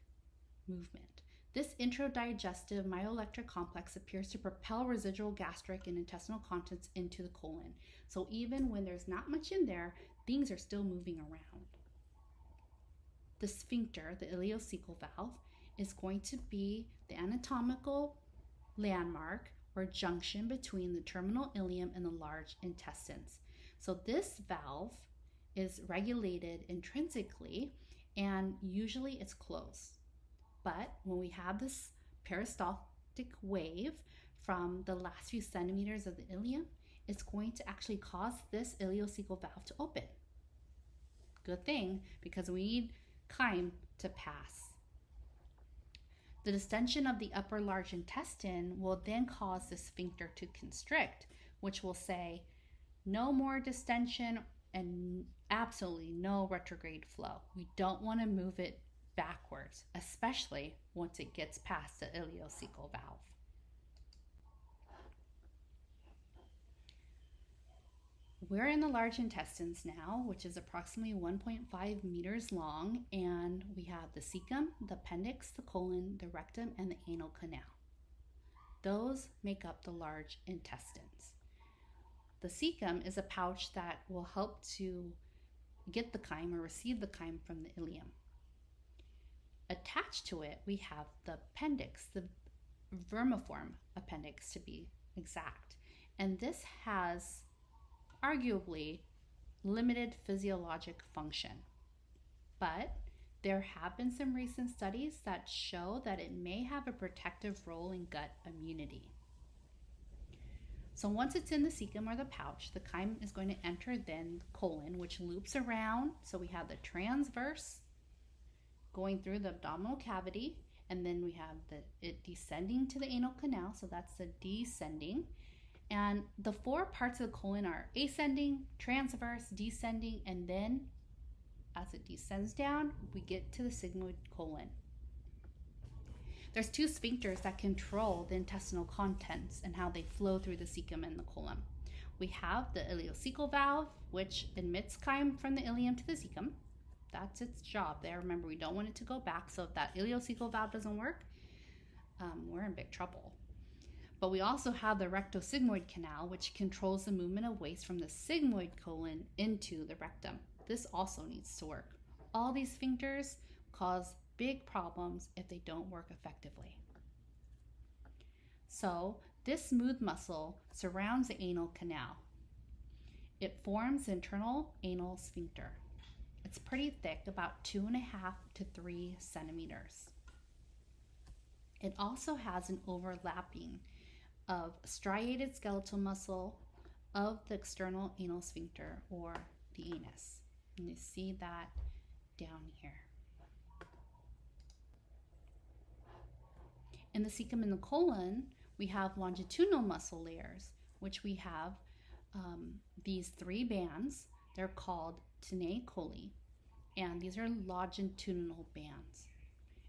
movement. This introdigestive myoelectric complex appears to propel residual gastric and intestinal contents into the colon. So even when there's not much in there, things are still moving around. The sphincter, the ileocecal valve, is going to be the anatomical landmark or junction between the terminal ileum and the large intestines. So this valve is regulated intrinsically, and usually it's closed. But when we have this peristaltic wave from the last few centimeters of the ileum, it's going to actually cause this ileocecal valve to open. Good thing, because we need chyme to pass. The distension of the upper large intestine will then cause the sphincter to constrict, which will say no more distension and absolutely no retrograde flow. We don't want to move it backwards, especially once it gets past the ileocecal valve. We're in the large intestines now, which is approximately one point five meters long, and we have the cecum, the appendix, the colon, the rectum, and the anal canal. Those make up the large intestines. The cecum is a pouch that will help to get the chyme or receive the chyme from the ileum. Attached to it, we have the appendix, the vermiform appendix to be exact. And this has arguably limited physiologic function. But there have been some recent studies that show that it may have a protective role in gut immunity. So once it's in the cecum or the pouch, the chyme is going to enter then the colon, which loops around. So we have the transverse going through the abdominal cavity, and then we have the, it descending to the anal canal, so that's the descending, And the four parts of the colon are ascending, transverse, descending, and then as it descends down, we get to the sigmoid colon. There's two sphincters that control the intestinal contents and how they flow through the cecum and the colon. We have the ileocecal valve, which admits chyme from the ileum to the cecum. That's its job there. Remember, we don't want it to go back, so if that ileocecal valve doesn't work, um, we're in big trouble. But we also have the rectosigmoid canal, which controls the movement of waste from the sigmoid colon into the rectum. This also needs to work. All these sphincters cause big problems if they don't work effectively. So this smooth muscle surrounds the anal canal. It forms the internal anal sphincter. It's pretty thick, about two and a half to three centimeters. It also has an overlapping of striated skeletal muscle of the external anal sphincter or the anus. And you see that down here. In the cecum and the colon, we have longitudinal muscle layers, which we have um, these three bands. They're called tinnae coli, and these are longitudinal bands.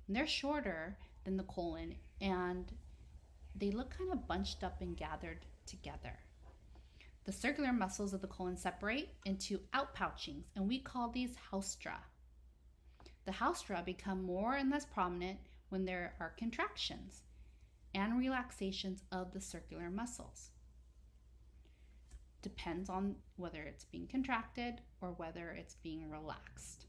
And they're shorter than the colon, and they look kind of bunched up and gathered together. The circular muscles of the colon separate into outpouchings, and we call these haustra. The haustra become more and less prominent when there are contractions and relaxations of the circular muscles. Depends on whether it's being contracted or whether it's being relaxed.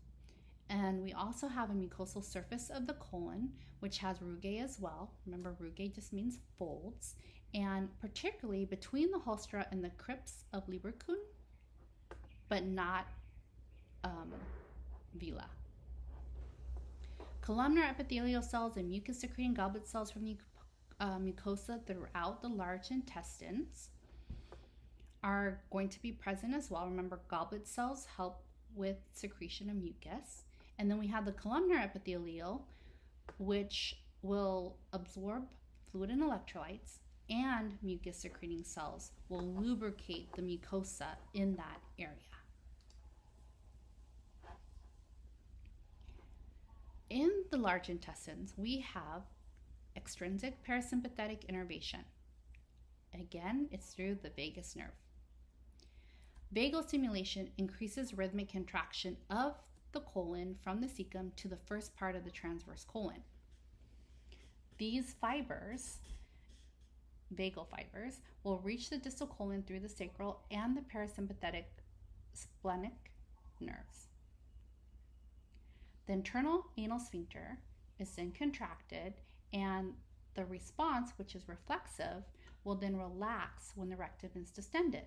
And we also have a mucosal surface of the colon, which has rugae as well. Remember, rugae just means folds, and particularly between the haustra and the crypts of Leberkuhn, but not um, villi. Columnar epithelial cells and mucus-secreting goblet cells from the uh, mucosa throughout the large intestines are going to be present as well. Remember, goblet cells help with secretion of mucus. And then we have the columnar epithelial, which will absorb fluid and electrolytes, and mucus secreting cells will lubricate the mucosa in that area. In the large intestines, we have extrinsic parasympathetic innervation. Again, it's through the vagus nerve. Vagal stimulation increases rhythmic contraction of the colon from the cecum to the first part of the transverse colon. These fibers, vagal fibers, will reach the distal colon through the sacral and the parasympathetic splenic nerves. The internal anal sphincter is then contracted, and the response, which is reflexive, will then relax when the rectum is distended.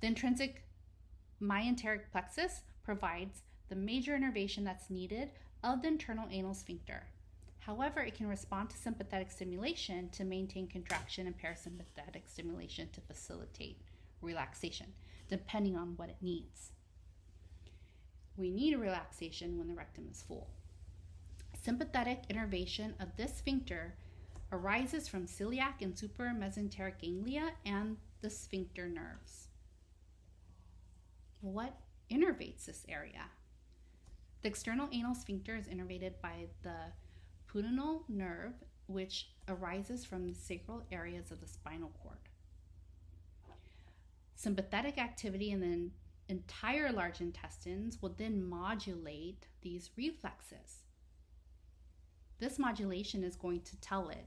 The intrinsic myenteric plexus provides the major innervation that's needed of the internal anal sphincter. However, it can respond to sympathetic stimulation to maintain contraction and parasympathetic stimulation to facilitate relaxation, depending on what it needs. We need a relaxation when the rectum is full. Sympathetic innervation of this sphincter arises from celiac and supramesenteric ganglia and the sphincter nerves. What innervates this area? The external anal sphincter is innervated by the pudendal nerve, which arises from the sacral areas of the spinal cord. Sympathetic activity in the entire large intestines will then modulate these reflexes. This modulation is going to tell it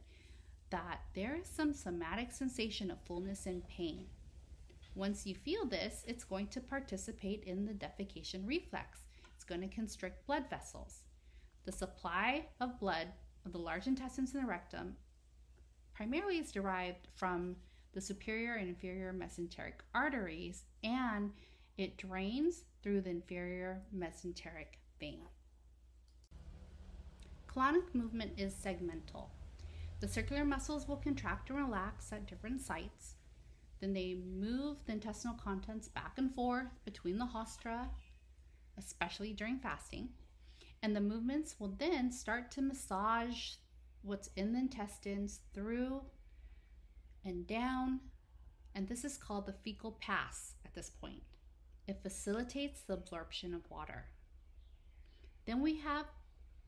that there is some somatic sensation of fullness and pain. Once you feel this, it's going to participate in the defecation reflex. It's going to constrict blood vessels. The supply of blood of the large intestines and the rectum primarily is derived from the superior and inferior mesenteric arteries, and it drains through the inferior mesenteric vein. Colonic movement is segmental. The circular muscles will contract and relax at different sites. Then they move the intestinal contents back and forth between the haustra, especially during fasting. And the movements will then start to massage what's in the intestines through and down and this is called the fecal pass at this point. It facilitates the absorption of water. Then we have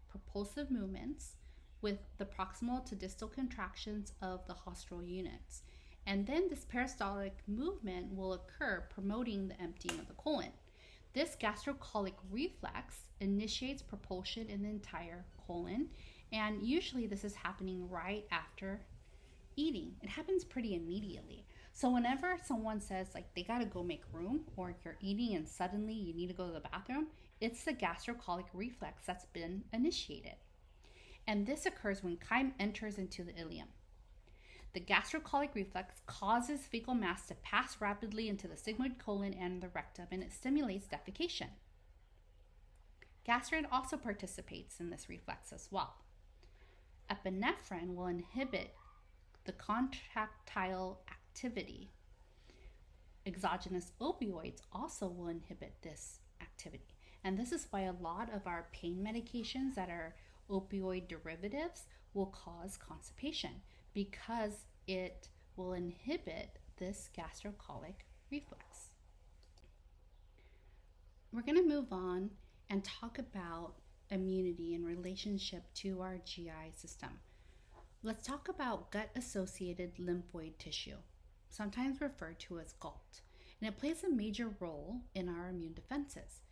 propulsive movements with the proximal to distal contractions of the hostile units. And then this peristaltic movement will occur, promoting the emptying of the colon. This gastrocolic reflex initiates propulsion in the entire colon, and usually this is happening right after eating. It happens pretty immediately. So whenever someone says like they gotta go make room, or you're eating and suddenly you need to go to the bathroom, it's the gastrocolic reflex that's been initiated. And this occurs when chyme enters into the ileum. The gastrocolic reflex causes fecal mass to pass rapidly into the sigmoid colon and the rectum, and it stimulates defecation. Gastrin also participates in this reflex as well. Epinephrine will inhibit the contractile activity. Exogenous opioids also will inhibit this activity. And this is why a lot of our pain medications that are opioid derivatives will cause constipation, because it will inhibit this gastrocolic reflex. We're going to move on and talk about immunity in relationship to our G I system. Let's talk about gut-associated lymphoid tissue, sometimes referred to as GALT, and it plays a major role in our immune defenses.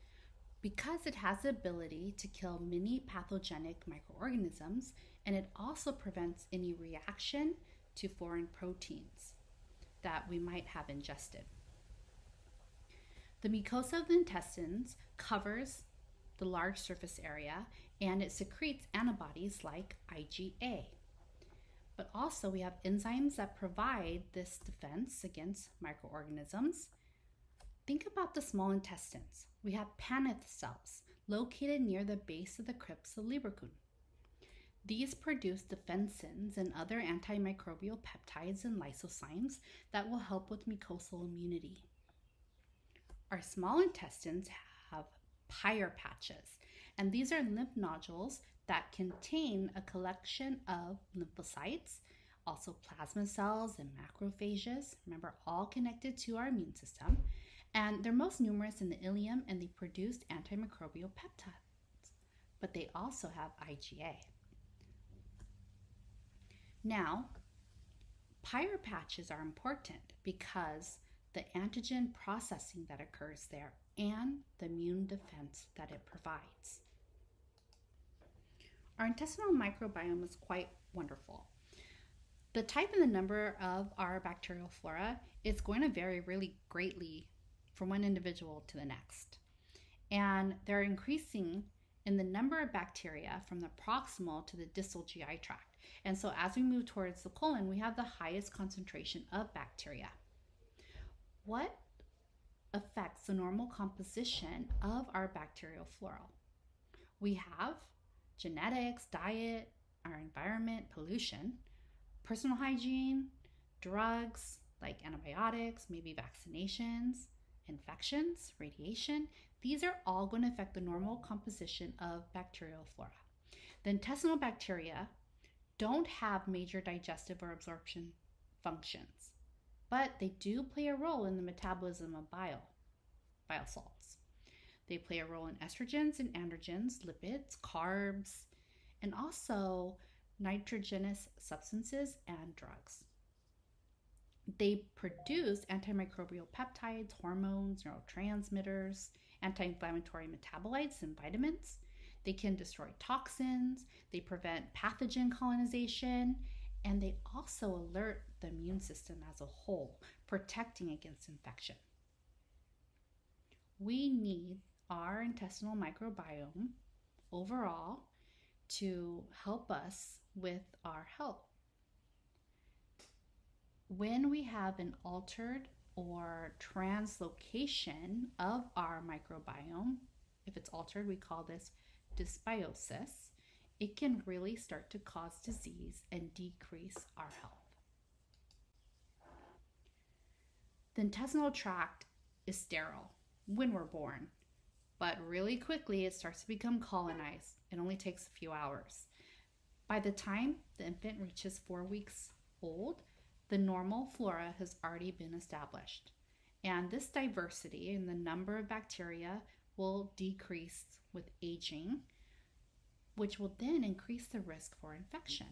Because it has the ability to kill many pathogenic microorganisms, and it also prevents any reaction to foreign proteins that we might have ingested. The mucosa of the intestines covers the large surface area, and it secretes antibodies like I G A. But also we have enzymes that provide this defense against microorganisms. Think about the small intestines. We have Paneth cells located near the base of the crypt cerebricum. These produce defensins and other antimicrobial peptides and lysozymes that will help with mucosal immunity. Our small intestines have pyre patches, and these are lymph nodules that contain a collection of lymphocytes, also plasma cells and macrophages, remember, all connected to our immune system, and they're most numerous in the ileum, and they produce antimicrobial peptides, but they also have I G A. Now, pyre patches are important because the antigen processing that occurs there and the immune defense that it provides. Our intestinal microbiome is quite wonderful. The type and the number of our bacterial flora is going to vary really greatly from one individual to the next. And they're increasing in the number of bacteria from the proximal to the distal G I tract. And so as we move towards the colon, we have the highest concentration of bacteria. What affects the normal composition of our bacterial flora? We have genetics, diet, our environment, pollution, personal hygiene, drugs like antibiotics, maybe vaccinations, infections, radiation. These are all going to affect the normal composition of bacterial flora. The intestinal bacteria don't have major digestive or absorption functions, but they do play a role in the metabolism of bile, bile salts. They play a role in estrogens and androgens, lipids, carbs, and also nitrogenous substances and drugs. They produce antimicrobial peptides, hormones, neurotransmitters, anti-inflammatory metabolites, and vitamins. They can destroy toxins, they prevent pathogen colonization, and they also alert the immune system as a whole, protecting against infection. We need our intestinal microbiome overall to help us with our health. When we have an altered or translocation of our microbiome, if it's altered, we call this dysbiosis, it can really start to cause disease and decrease our health. The intestinal tract is sterile when we're born, but really quickly it starts to become colonized. It only takes a few hours. By the time the infant reaches four weeks old, the normal flora has already been established. And this diversity in the number of bacteria will decrease with aging, which will then increase the risk for infection.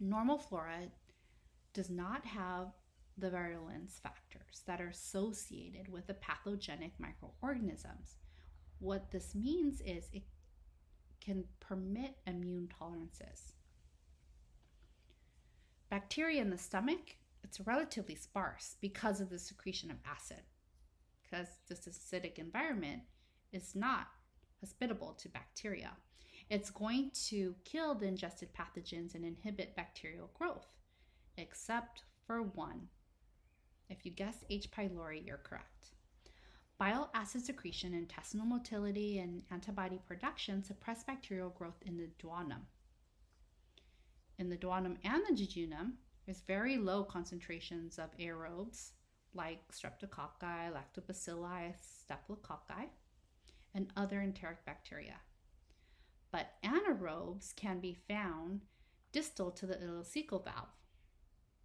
Normal flora does not have the virulence factors that are associated with the pathogenic microorganisms. What this means is it can permit immune tolerances. Bacteria in the stomach, it's relatively sparse because of the secretion of acid, because this acidic environment is not hospitable to bacteria. It's going to kill the ingested pathogens and inhibit bacterial growth, except for one. If you guessed H. pylori, you're correct. Bile acid secretion, intestinal motility, and antibody production suppress bacterial growth in the duodenum. In the duodenum and the jejunum, there's very low concentrations of aerobes like streptococci, lactobacilli, staphylococci, and other enteric bacteria. But anaerobes can be found distal to the ileocecal valve,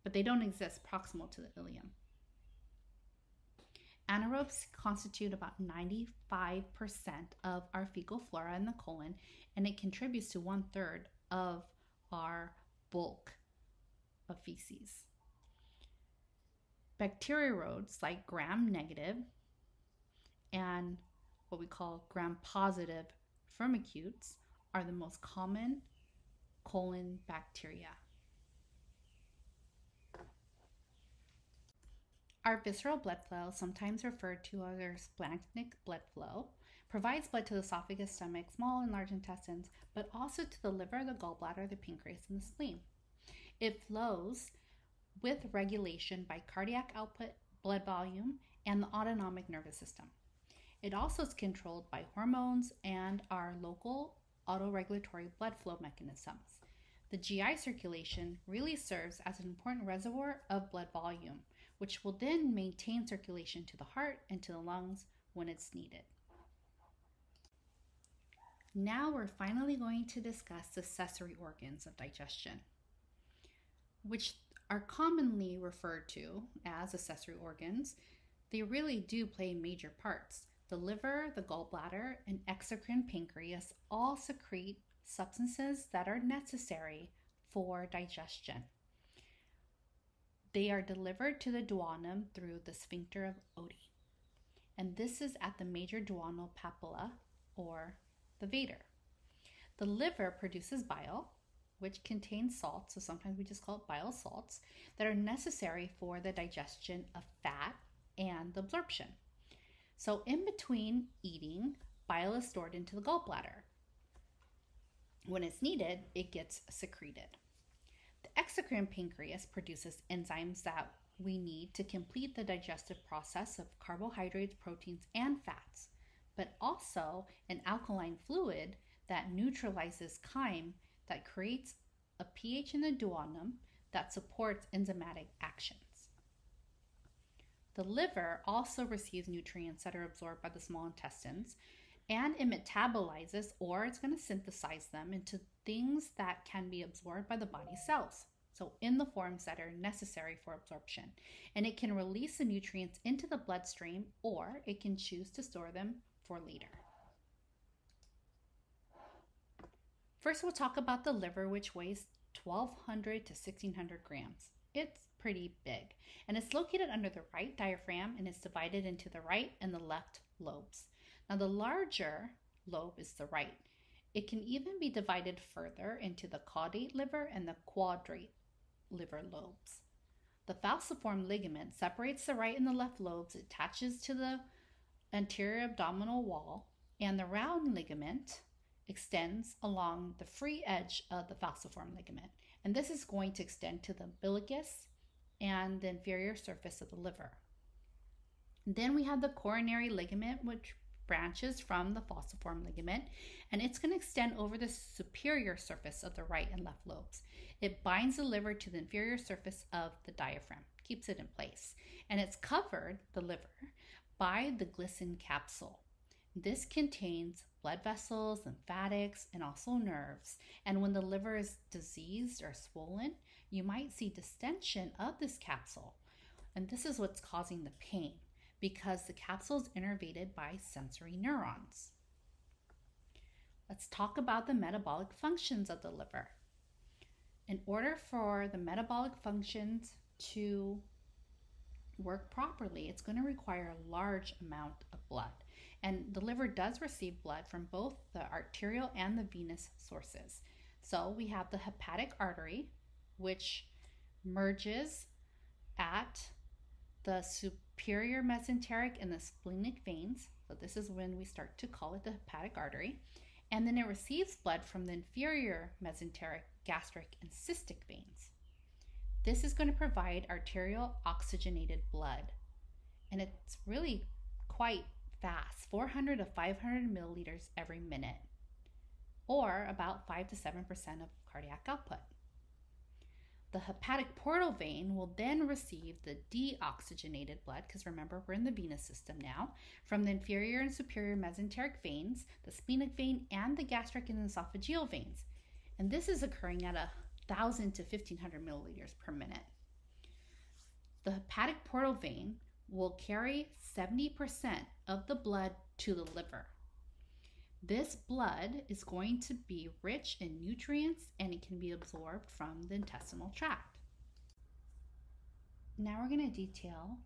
but they don't exist proximal to the ileum. Anaerobes constitute about ninety-five percent of our fecal flora in the colon, and it contributes to one third of our bulk of feces. Bacteriodes like gram-negative and what we call gram-positive firmicutes are the most common colon bacteria. Our visceral blood flow, sometimes referred to as splanchnic blood flow, provides blood to the esophagus, stomach, small and large intestines, but also to the liver, the gallbladder, the pancreas, and the spleen. It flows with regulation by cardiac output, blood volume, and the autonomic nervous system. It also is controlled by hormones and our local autoregulatory blood flow mechanisms. The G I circulation really serves as an important reservoir of blood volume, which will then maintain circulation to the heart and to the lungs when it's needed. Now we're finally going to discuss the accessory organs of digestion, which are commonly referred to as accessory organs. They really do play major parts. The liver, the gallbladder, and exocrine pancreas all secrete substances that are necessary for digestion. They are delivered to the duodenum through the sphincter of Oddi, and this is at the major duodenal papilla or the vater. The liver produces bile, which contains salts, so sometimes we just call it bile salts, that are necessary for the digestion of fat and the absorption. So in between eating, bile is stored into the gallbladder. When it's needed, it gets secreted. The exocrine pancreas produces enzymes that we need to complete the digestive process of carbohydrates, proteins, and fats, but also an alkaline fluid that neutralizes chyme that creates a pH in the duodenum that supports enzymatic actions. The liver also receives nutrients that are absorbed by the small intestines, and it metabolizes, or it's going to synthesize them into things that can be absorbed by the body cells, so in the forms that are necessary for absorption. And it can release the nutrients into the bloodstream, or it can choose to store them for later. First, we'll talk about the liver, which weighs twelve hundred to sixteen hundred grams. It's pretty big, and it's located under the right diaphragm, and it's divided into the right and the left lobes. Now, the larger lobe is the right. It can even be divided further into the caudate liver and the quadrate liver lobes. The falciform ligament separates the right and the left lobes, attaches to the anterior abdominal wall, and the round ligament extends along the free edge of the falciform ligament. And this is going to extend to the umbilicus and the inferior surface of the liver. Then we have the coronary ligament, which branches from the falciform ligament, and it's going to extend over the superior surface of the right and left lobes. It binds the liver to the inferior surface of the diaphragm, keeps it in place, and it's covered, the liver, by the glycine capsule. This contains blood vessels, lymphatics, and also nerves. And when the liver is diseased or swollen, you might see distension of this capsule. And this is what's causing the pain, because the capsule is innervated by sensory neurons. Let's talk about the metabolic functions of the liver. In order for the metabolic functions to work properly, it's going to require a large amount of blood. And the liver does receive blood from both the arterial and the venous sources. So we have the hepatic artery, which merges at the superior mesenteric and the splenic veins. So this is when we start to call it the hepatic artery. And then it receives blood from the inferior mesenteric, gastric, and cystic veins. This is going to provide arterial oxygenated blood. And it's really quite fast, four hundred to five hundred milliliters every minute, or about five to seven percent of cardiac output. The hepatic portal vein will then receive the deoxygenated blood, because remember, we're in the venous system now, from the inferior and superior mesenteric veins, the splenic vein, and the gastric and esophageal veins. And this is occurring at one thousand to fifteen hundred milliliters per minute. The hepatic portal vein will carry seventy percent of the blood to the liver. This blood is going to be rich in nutrients, and it can be absorbed from the intestinal tract. Now we're going to detail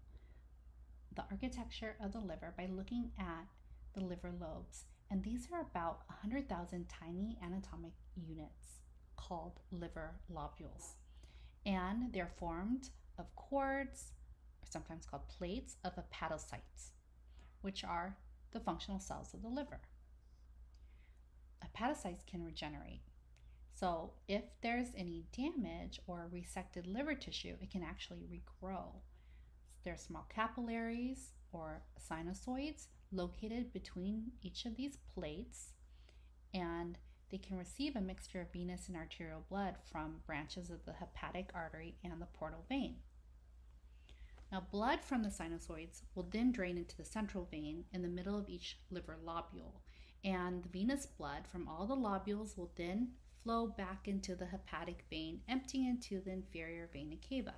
the architecture of the liver by looking at the liver lobes. And these are about one hundred thousand tiny anatomic units called liver lobules. And they're formed of cords, or sometimes called plates, of hepatocytes, which are the functional cells of the liver. Hepatocytes can regenerate. So if there's any damage or resected liver tissue, it can actually regrow. There are small capillaries or sinusoids located between each of these plates, and they can receive a mixture of venous and arterial blood from branches of the hepatic artery and the portal vein. Now, blood from the sinusoids will then drain into the central vein in the middle of each liver lobule. And the venous blood from all the lobules will then flow back into the hepatic vein, emptying into the inferior vena cava.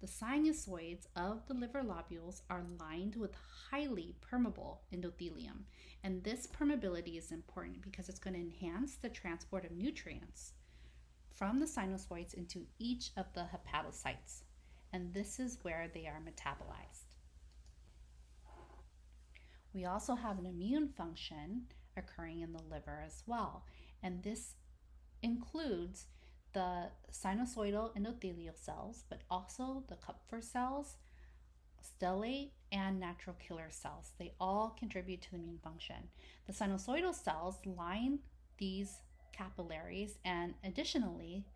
The sinusoids of the liver lobules are lined with highly permeable endothelium, and this permeability is important because it's going to enhance the transport of nutrients from the sinusoids into each of the hepatocytes, and this is where they are metabolized. We also have an immune function occurring in the liver as well, and this includes the sinusoidal endothelial cells, but also the Kupffer cells, stellate, and natural killer cells. They all contribute to the immune function. The sinusoidal cells line these capillaries, and additionally,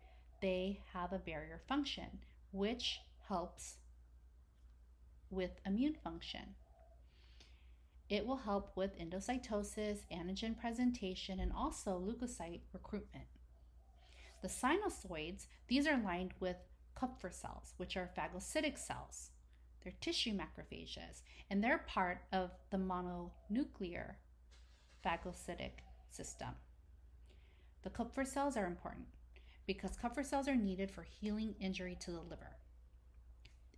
they have a barrier function, which helps with immune function. It will help with endocytosis, antigen presentation, and also leukocyte recruitment. The sinusoids, these are lined with Kupffer cells, which are phagocytic cells. They're tissue macrophages, and they're part of the mononuclear phagocytic system. The Kupffer cells are important because Kupffer cells are needed for healing injury to the liver.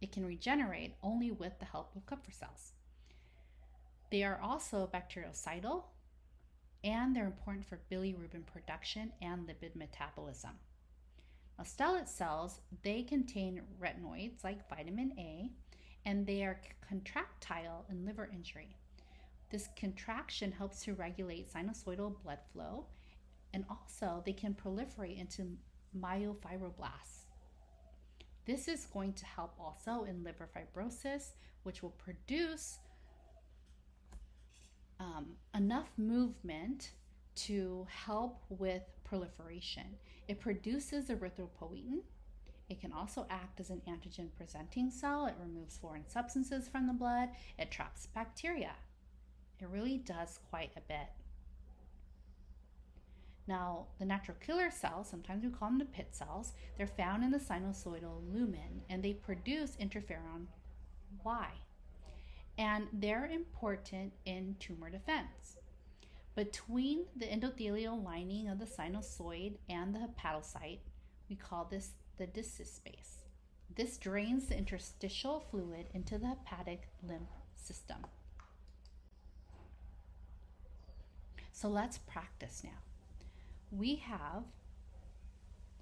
It can regenerate only with the help of Kupffer cells. They are also bactericidal, and they're important for bilirubin production and lipid metabolism. Now, stellate cells, they contain retinoids like vitamin A, and they are contractile in liver injury. This contraction helps to regulate sinusoidal blood flow, and also they can proliferate into myofibroblasts. This is going to help also in liver fibrosis, which will produce Um, enough movement to help with proliferation. It produces erythropoietin. It can also act as an antigen-presenting cell. It removes foreign substances from the blood. It traps bacteria. It really does quite a bit. Now, the natural killer cells, sometimes we call them the pit cells, they're found in the sinusoidal lumen, and they produce interferon Y. and they're important in tumor defense. Between the endothelial lining of the sinusoid and the hepatocyte, we call this the disc space. This drains the interstitial fluid into the hepatic lymph system. So let's practice now. We have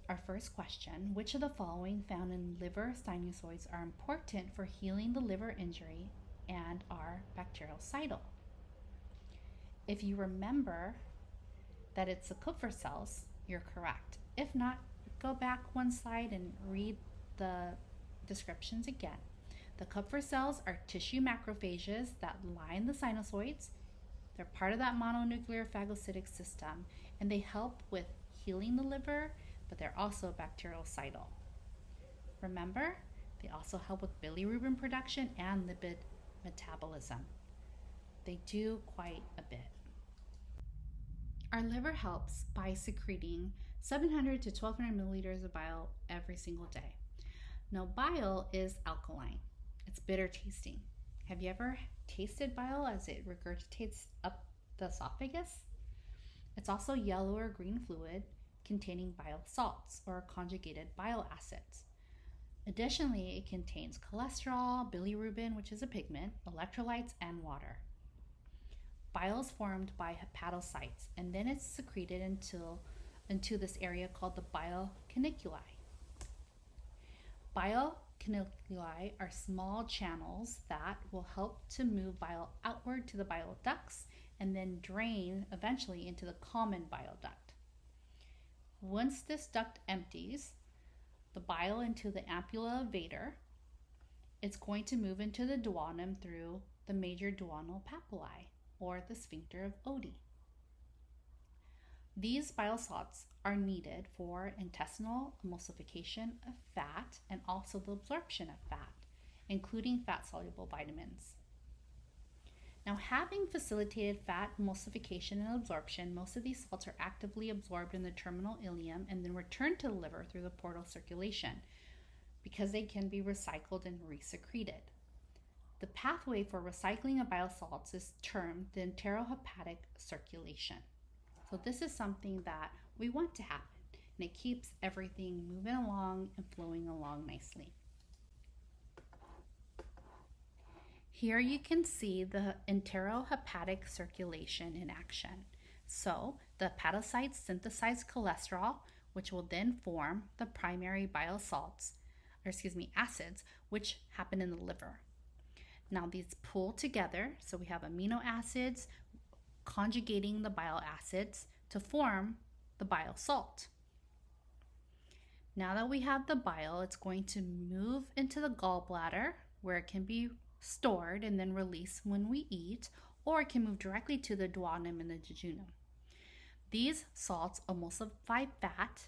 our first question: which of the following found in liver sinusoids are important for healing the liver injury and are bactericidal? If you remember that it's the Kupffer cells, you're correct. If not, go back one slide and read the descriptions again. The Kupffer cells are tissue macrophages that line the sinusoids. They're part of that mononuclear phagocytic system, and they help with healing the liver, but they're also bactericidal. Remember, they also help with bilirubin production and lipid metabolism. They do quite a bit. Our liver helps by secreting seven hundred to twelve hundred milliliters of bile every single day. Now, bile is alkaline. It's bitter tasting. Have you ever tasted bile as it regurgitates up the esophagus? It's also yellow or green fluid containing bile salts or conjugated bile acids. Additionally, it contains cholesterol, bilirubin, which is a pigment, electrolytes, and water. Bile is formed by hepatocytes, and then it's secreted until into this area called the bile caniculi. Bile caniculi are small channels that will help to move bile outward to the bile ducts and then drain eventually into the common bile duct. Once this duct empties the bile into the ampulla vater, it's going to move into the duodenum through the major duodenal papillae, or the sphincter of Oddi. These bile salts are needed for intestinal emulsification of fat and also the absorption of fat, including fat-soluble vitamins. Now, having facilitated fat emulsification and absorption, most of these salts are actively absorbed in the terminal ileum and then returned to the liver through the portal circulation because they can be recycled and resecreted. The pathway for recycling of bile salts is termed the enterohepatic circulation. So this is something that we want to happen, and it keeps everything moving along and flowing along nicely. Here you can see the enterohepatic circulation in action. So the hepatocytes synthesize cholesterol, which will then form the primary bile salts, or excuse me, acids, which happen in the liver. Now these pull together, so we have amino acids conjugating the bile acids to form the bile salt. Now that we have the bile, it's going to move into the gallbladder where it can be stored and then released when we eat, or it can move directly to the duodenum and the jejunum. These salts emulsify fat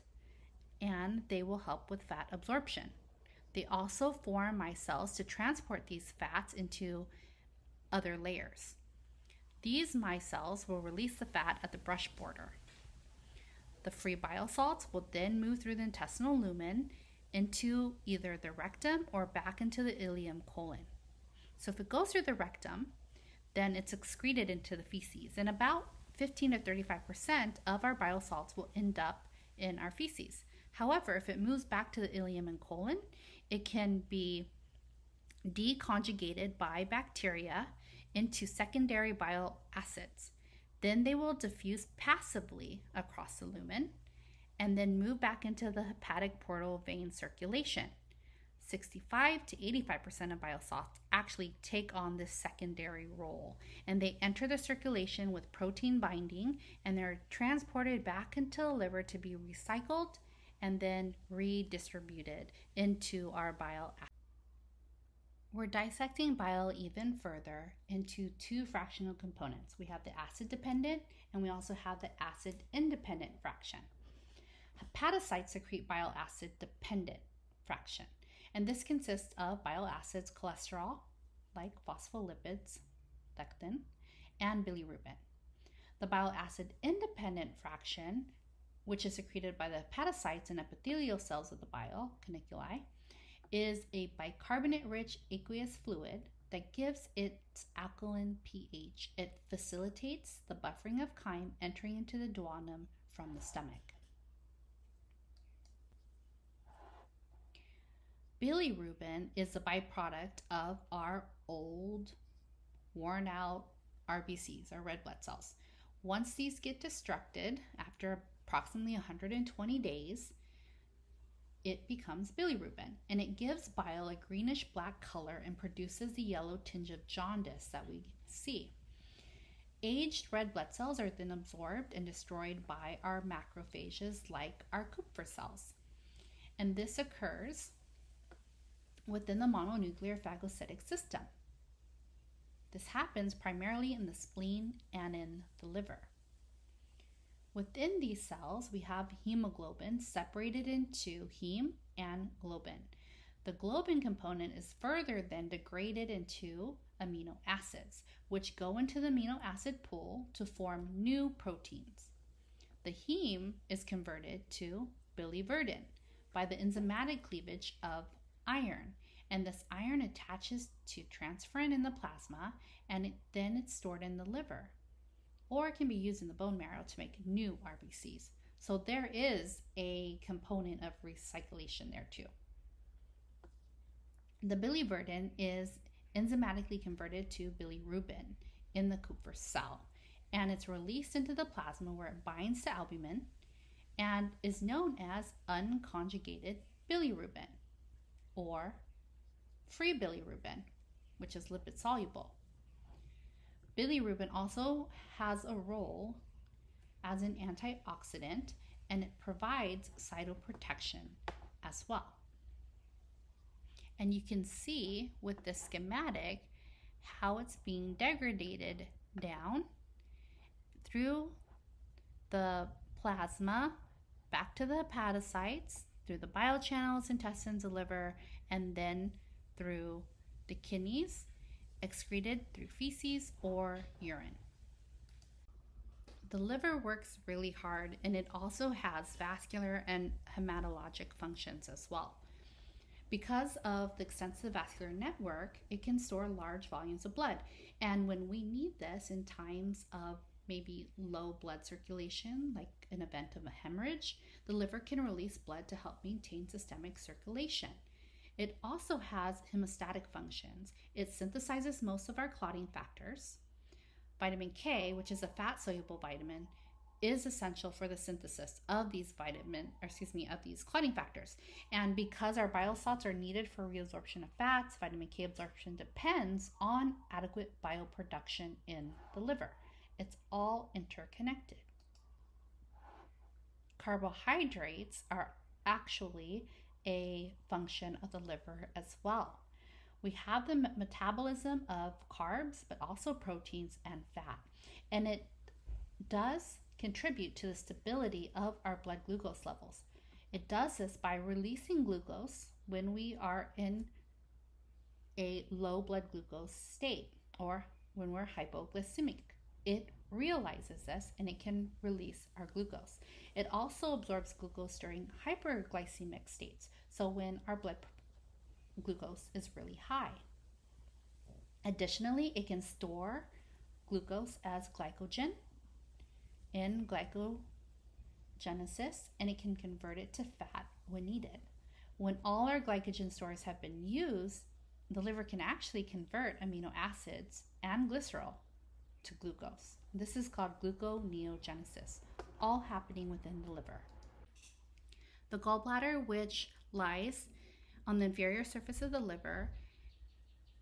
and they will help with fat absorption. They also form micelles to transport these fats into other layers. These micelles will release the fat at the brush border. The free bile salts will then move through the intestinal lumen into either the rectum or back into the ileum colon. So if it goes through the rectum, then it's excreted into the feces, and about fifteen to thirty-five percent of our bile salts will end up in our feces. However, if it moves back to the ileum and colon, it can be deconjugated by bacteria into secondary bile acids. Then they will diffuse passively across the lumen and then move back into the hepatic portal vein circulation. sixty-five to eighty-five percent of bile salts actually take on this secondary role, and they enter the circulation with protein binding, and they're transported back into the liver to be recycled and then redistributed into our bile acids. We're dissecting bile even further into two fractional components. We have the acid-dependent and we also have the acid-independent fraction. Hepatocytes secrete bile acid-dependent fraction, and this consists of bile acids, cholesterol, like phospholipids, lectin, and bilirubin. The bile acid-independent fraction, which is secreted by the hepatocytes and epithelial cells of the bile caniculi, is a bicarbonate-rich aqueous fluid that gives its alkaline pH. It facilitates the buffering of chyme entering into the duodenum from the stomach. Bilirubin is a byproduct of our old, worn out R B Cs, our red blood cells. Once these get destructed, after approximately one hundred twenty days, it becomes bilirubin, and it gives bile a greenish-black color and produces the yellow tinge of jaundice that we see. Aged red blood cells are then absorbed and destroyed by our macrophages, like our Kupffer cells. And this occurs within the mononuclear phagocytic system. This happens primarily in the spleen and in the liver. Within these cells, we have hemoglobin separated into heme and globin. The globin component is further then degraded into amino acids, which go into the amino acid pool to form new proteins. The heme is converted to biliverdin by the enzymatic cleavage of iron, and this iron attaches to transferrin in the plasma, and it, then it's stored in the liver, or it can be used in the bone marrow to make new R B Cs. So there is a component of recyclation there too. The biliverdin is enzymatically converted to bilirubin in the Kupffer cell, and it's released into the plasma where it binds to albumin and is known as unconjugated bilirubin or free bilirubin, which is lipid soluble. Bilirubin also has a role as an antioxidant, and it provides cytoprotection as well. And you can see with this schematic how it's being degraded down through the plasma, back to the hepatocytes, through the bile channels, intestines, the liver, and then through the kidneys, excreted through feces or urine. The liver works really hard, and it also has vascular and hematologic functions as well. Because of the extensive vascular network, it can store large volumes of blood. And when we need this in times of maybe low blood circulation, like an event of a hemorrhage, the liver can release blood to help maintain systemic circulation. It also has hemostatic functions. It synthesizes most of our clotting factors. Vitamin K, which is a fat-soluble vitamin, is essential for the synthesis of these vitamin, or excuse me, of these clotting factors. And because our bile salts are needed for reabsorption of fats, vitamin K absorption depends on adequate bile production in the liver. It's all interconnected. Carbohydrates are actually a function of the liver as well. We have the metabolism of carbs, but also proteins and fat, and it does contribute to the stability of our blood glucose levels. It does this by releasing glucose when we are in a low blood glucose state or when we're hypoglycemic. It realizes this and it can release our glucose. It also absorbs glucose during hyperglycemic states, so when our blood glucose is really high. Additionally, it can store glucose as glycogen in glycogenesis, and it can convert it to fat when needed. When all our glycogen stores have been used, the liver can actually convert amino acids and glycerol to glucose. This is called gluconeogenesis, all happening within the liver. The gallbladder, which lies on the inferior surface of the liver,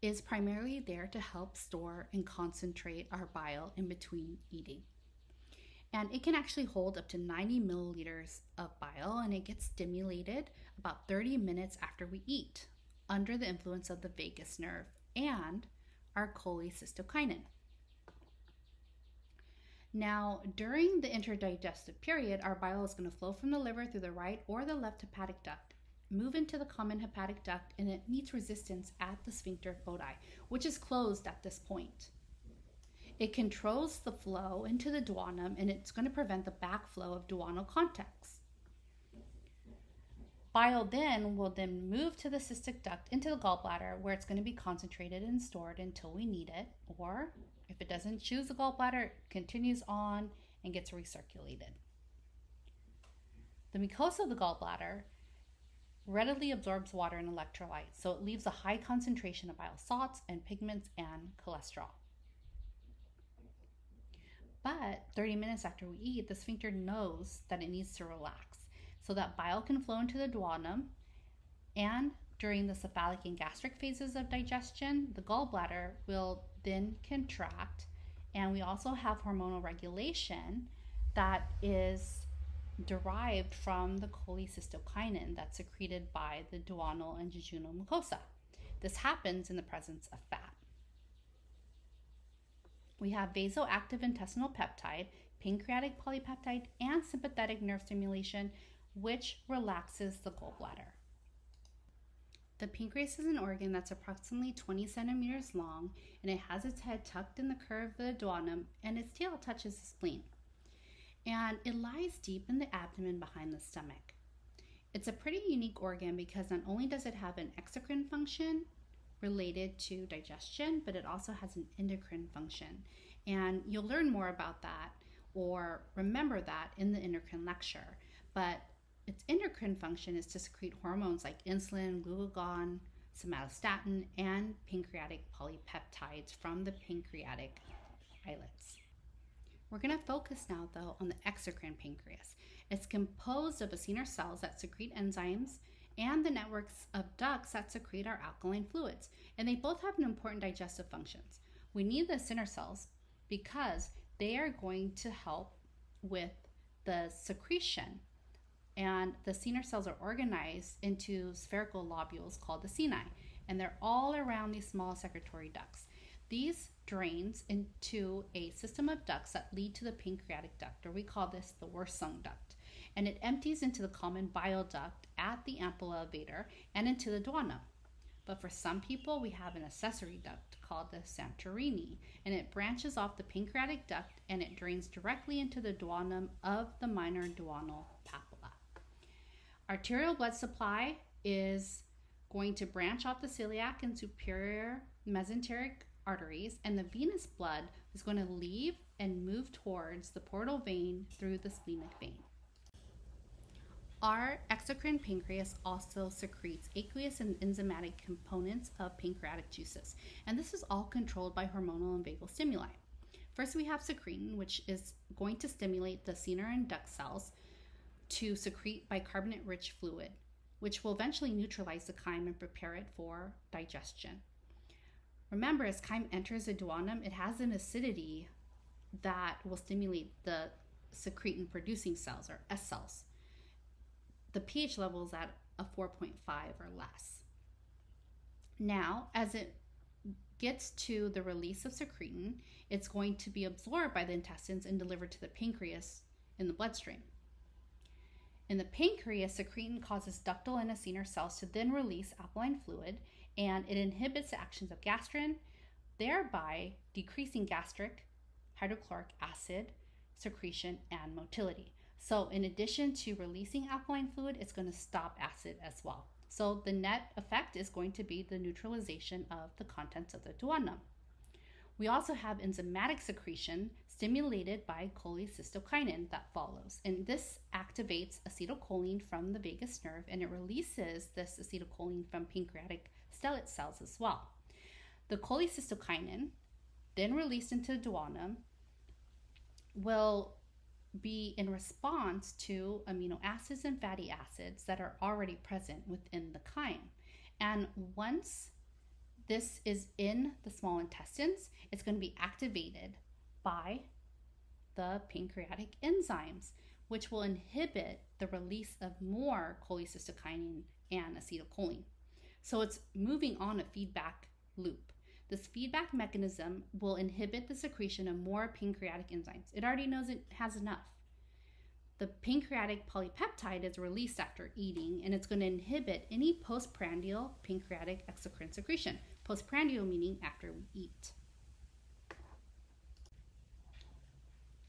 is primarily there to help store and concentrate our bile in between eating. And it can actually hold up to ninety milliliters of bile, and it gets stimulated about thirty minutes after we eat under the influence of the vagus nerve and our cholecystokinin. Now, during the interdigestive period, our bile is going to flow from the liver through the right or the left hepatic duct, move into the common hepatic duct, and it meets resistance at the sphincter bodi, which is closed at this point. It controls the flow into the duodenum, and it's going to prevent the backflow of duodenal contents. bile then will then move to the cystic duct into the gallbladder, where it's going to be concentrated and stored until we need it, or if it doesn't choose the gallbladder, it continues on and gets recirculated. The mucosa of the gallbladder readily absorbs water and electrolytes, so it leaves a high concentration of bile salts and pigments and cholesterol. But thirty minutes after we eat, the sphincter knows that it needs to relax so that bile can flow into the duodenum, and during the cephalic and gastric phases of digestion, the gallbladder will then contract, and we also have hormonal regulation that is derived from the cholecystokinin that's secreted by the duodenal and jejunal mucosa. This happens in the presence of fat. We have vasoactive intestinal peptide, pancreatic polypeptide, and sympathetic nerve stimulation, which relaxes the gallbladder. The pancreas is an organ that's approximately twenty centimeters long, and it has its head tucked in the curve of the duodenum, and its tail touches the spleen. And it lies deep in the abdomen behind the stomach. It's a pretty unique organ because not only does it have an exocrine function related to digestion, but it also has an endocrine function. And you'll learn more about that, or remember that, in the endocrine lecture. But its endocrine function is to secrete hormones like insulin, glucagon, somatostatin, and pancreatic polypeptides from the pancreatic islets. We're going to focus now, though, on the exocrine pancreas. It's composed of acinar cells that secrete enzymes and the networks of ducts that secrete our alkaline fluids, and they both have an important digestive functions. We need the acinar cells because they are going to help with the secretion, and the acinar cells are organized into spherical lobules called acini, and they're all around these small secretory ducts. These drains into a system of ducts that lead to the pancreatic duct, or we call this the Wirsung duct, and it empties into the common bile duct at the ampulla levator and into the duodenum. But for some people, we have an accessory duct called the Santorini, and it branches off the pancreatic duct and it drains directly into the duodenum of the minor duodenal papilla. Arterial blood supply is going to branch off the celiac and superior mesenteric arteries, and the venous blood is going to leave and move towards the portal vein through the splenic vein. Our exocrine pancreas also secretes aqueous and enzymatic components of pancreatic juices, and this is all controlled by hormonal and vagal stimuli. First, we have secretin, which is going to stimulate the acinar and duct cells to secrete bicarbonate-rich fluid, which will eventually neutralize the chyme and prepare it for digestion. Remember, as chyme enters the duodenum, it has an acidity that will stimulate the secretin-producing cells, or S cells. The pH level is at a four point five or less. Now, as it gets to the release of secretin, it's going to be absorbed by the intestines and delivered to the pancreas in the bloodstream. In the pancreas, secretin causes ductal and acinar cells to then release alkaline fluid, and it inhibits the actions of gastrin, thereby decreasing gastric, hydrochloric acid secretion, and motility. So in addition to releasing alkaline fluid, it's going to stop acid as well. So the net effect is going to be the neutralization of the contents of the duodenum. We also have enzymatic secretion stimulated by cholecystokinin that follows, and this activates acetylcholine from the vagus nerve, and it releases this acetylcholine from pancreatic stellate cells as well. The cholecystokinin, then released into the duodenum, will be in response to amino acids and fatty acids that are already present within the chyme. And once this is in the small intestines, it's going to be activated by the pancreatic enzymes, which will inhibit the release of more cholecystokinin and acetylcholine. So it's moving on a feedback loop. This feedback mechanism will inhibit the secretion of more pancreatic enzymes. It already knows it has enough. The pancreatic polypeptide is released after eating, and it's going to inhibit any postprandial pancreatic exocrine secretion. Postprandial meaning after we eat.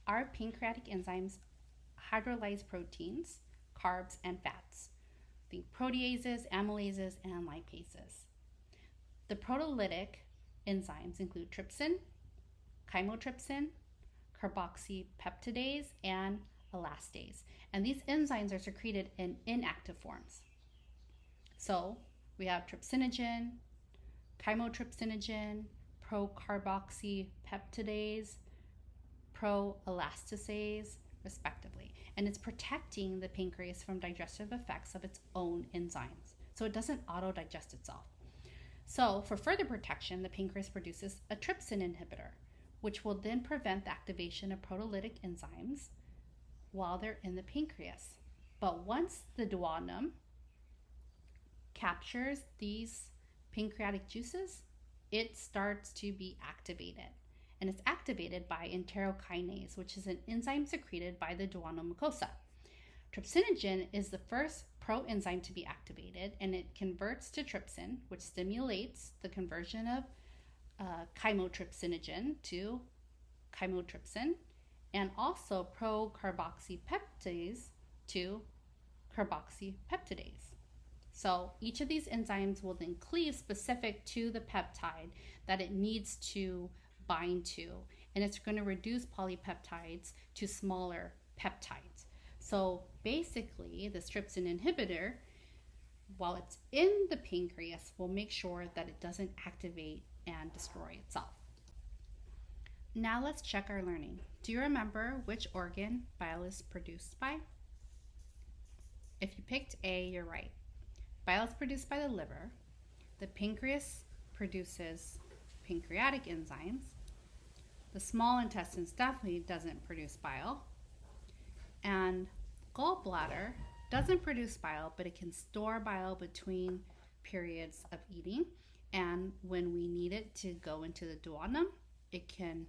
Our pancreatic enzymes hydrolyze proteins, carbs, and fats. the proteases, amylases, and lipases. The proteolytic enzymes include trypsin, chymotrypsin, carboxypeptidase, and elastase. And these enzymes are secreted in inactive forms. So we have trypsinogen, chymotrypsinogen, procarboxypeptidase, proelastase, respectively. And it's protecting the pancreas from digestive effects of its own enzymes. So it doesn't auto-digest itself. So for further protection, the pancreas produces a trypsin inhibitor, which will then prevent the activation of proteolytic enzymes while they're in the pancreas. But once the duodenum captures these pancreatic juices, it starts to be activated. And it's activated by enterokinase, which is an enzyme secreted by the duodenal mucosa. Trypsinogen is the first proenzyme to be activated, and it converts to trypsin, which stimulates the conversion of uh, chymotrypsinogen to chymotrypsin, and also procarboxypeptase to carboxypeptidase. So each of these enzymes will then cleave specific to the peptide that it needs to bind to, and it's going to reduce polypeptides to smaller peptides. So basically, the trypsin inhibitor, while it's in the pancreas, will make sure that it doesn't activate and destroy itself. Now let's check our learning. Do you remember which organ bile is produced by? If you picked A, you're right. Bile is produced by the liver. The pancreas produces pancreatic enzymes. The small intestine definitely doesn't produce bile. And gallbladder doesn't produce bile, but it can store bile between periods of eating. And when we need it to go into the duodenum, it can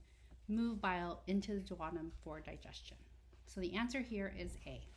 move bile into the duodenum for digestion. So the answer here is A.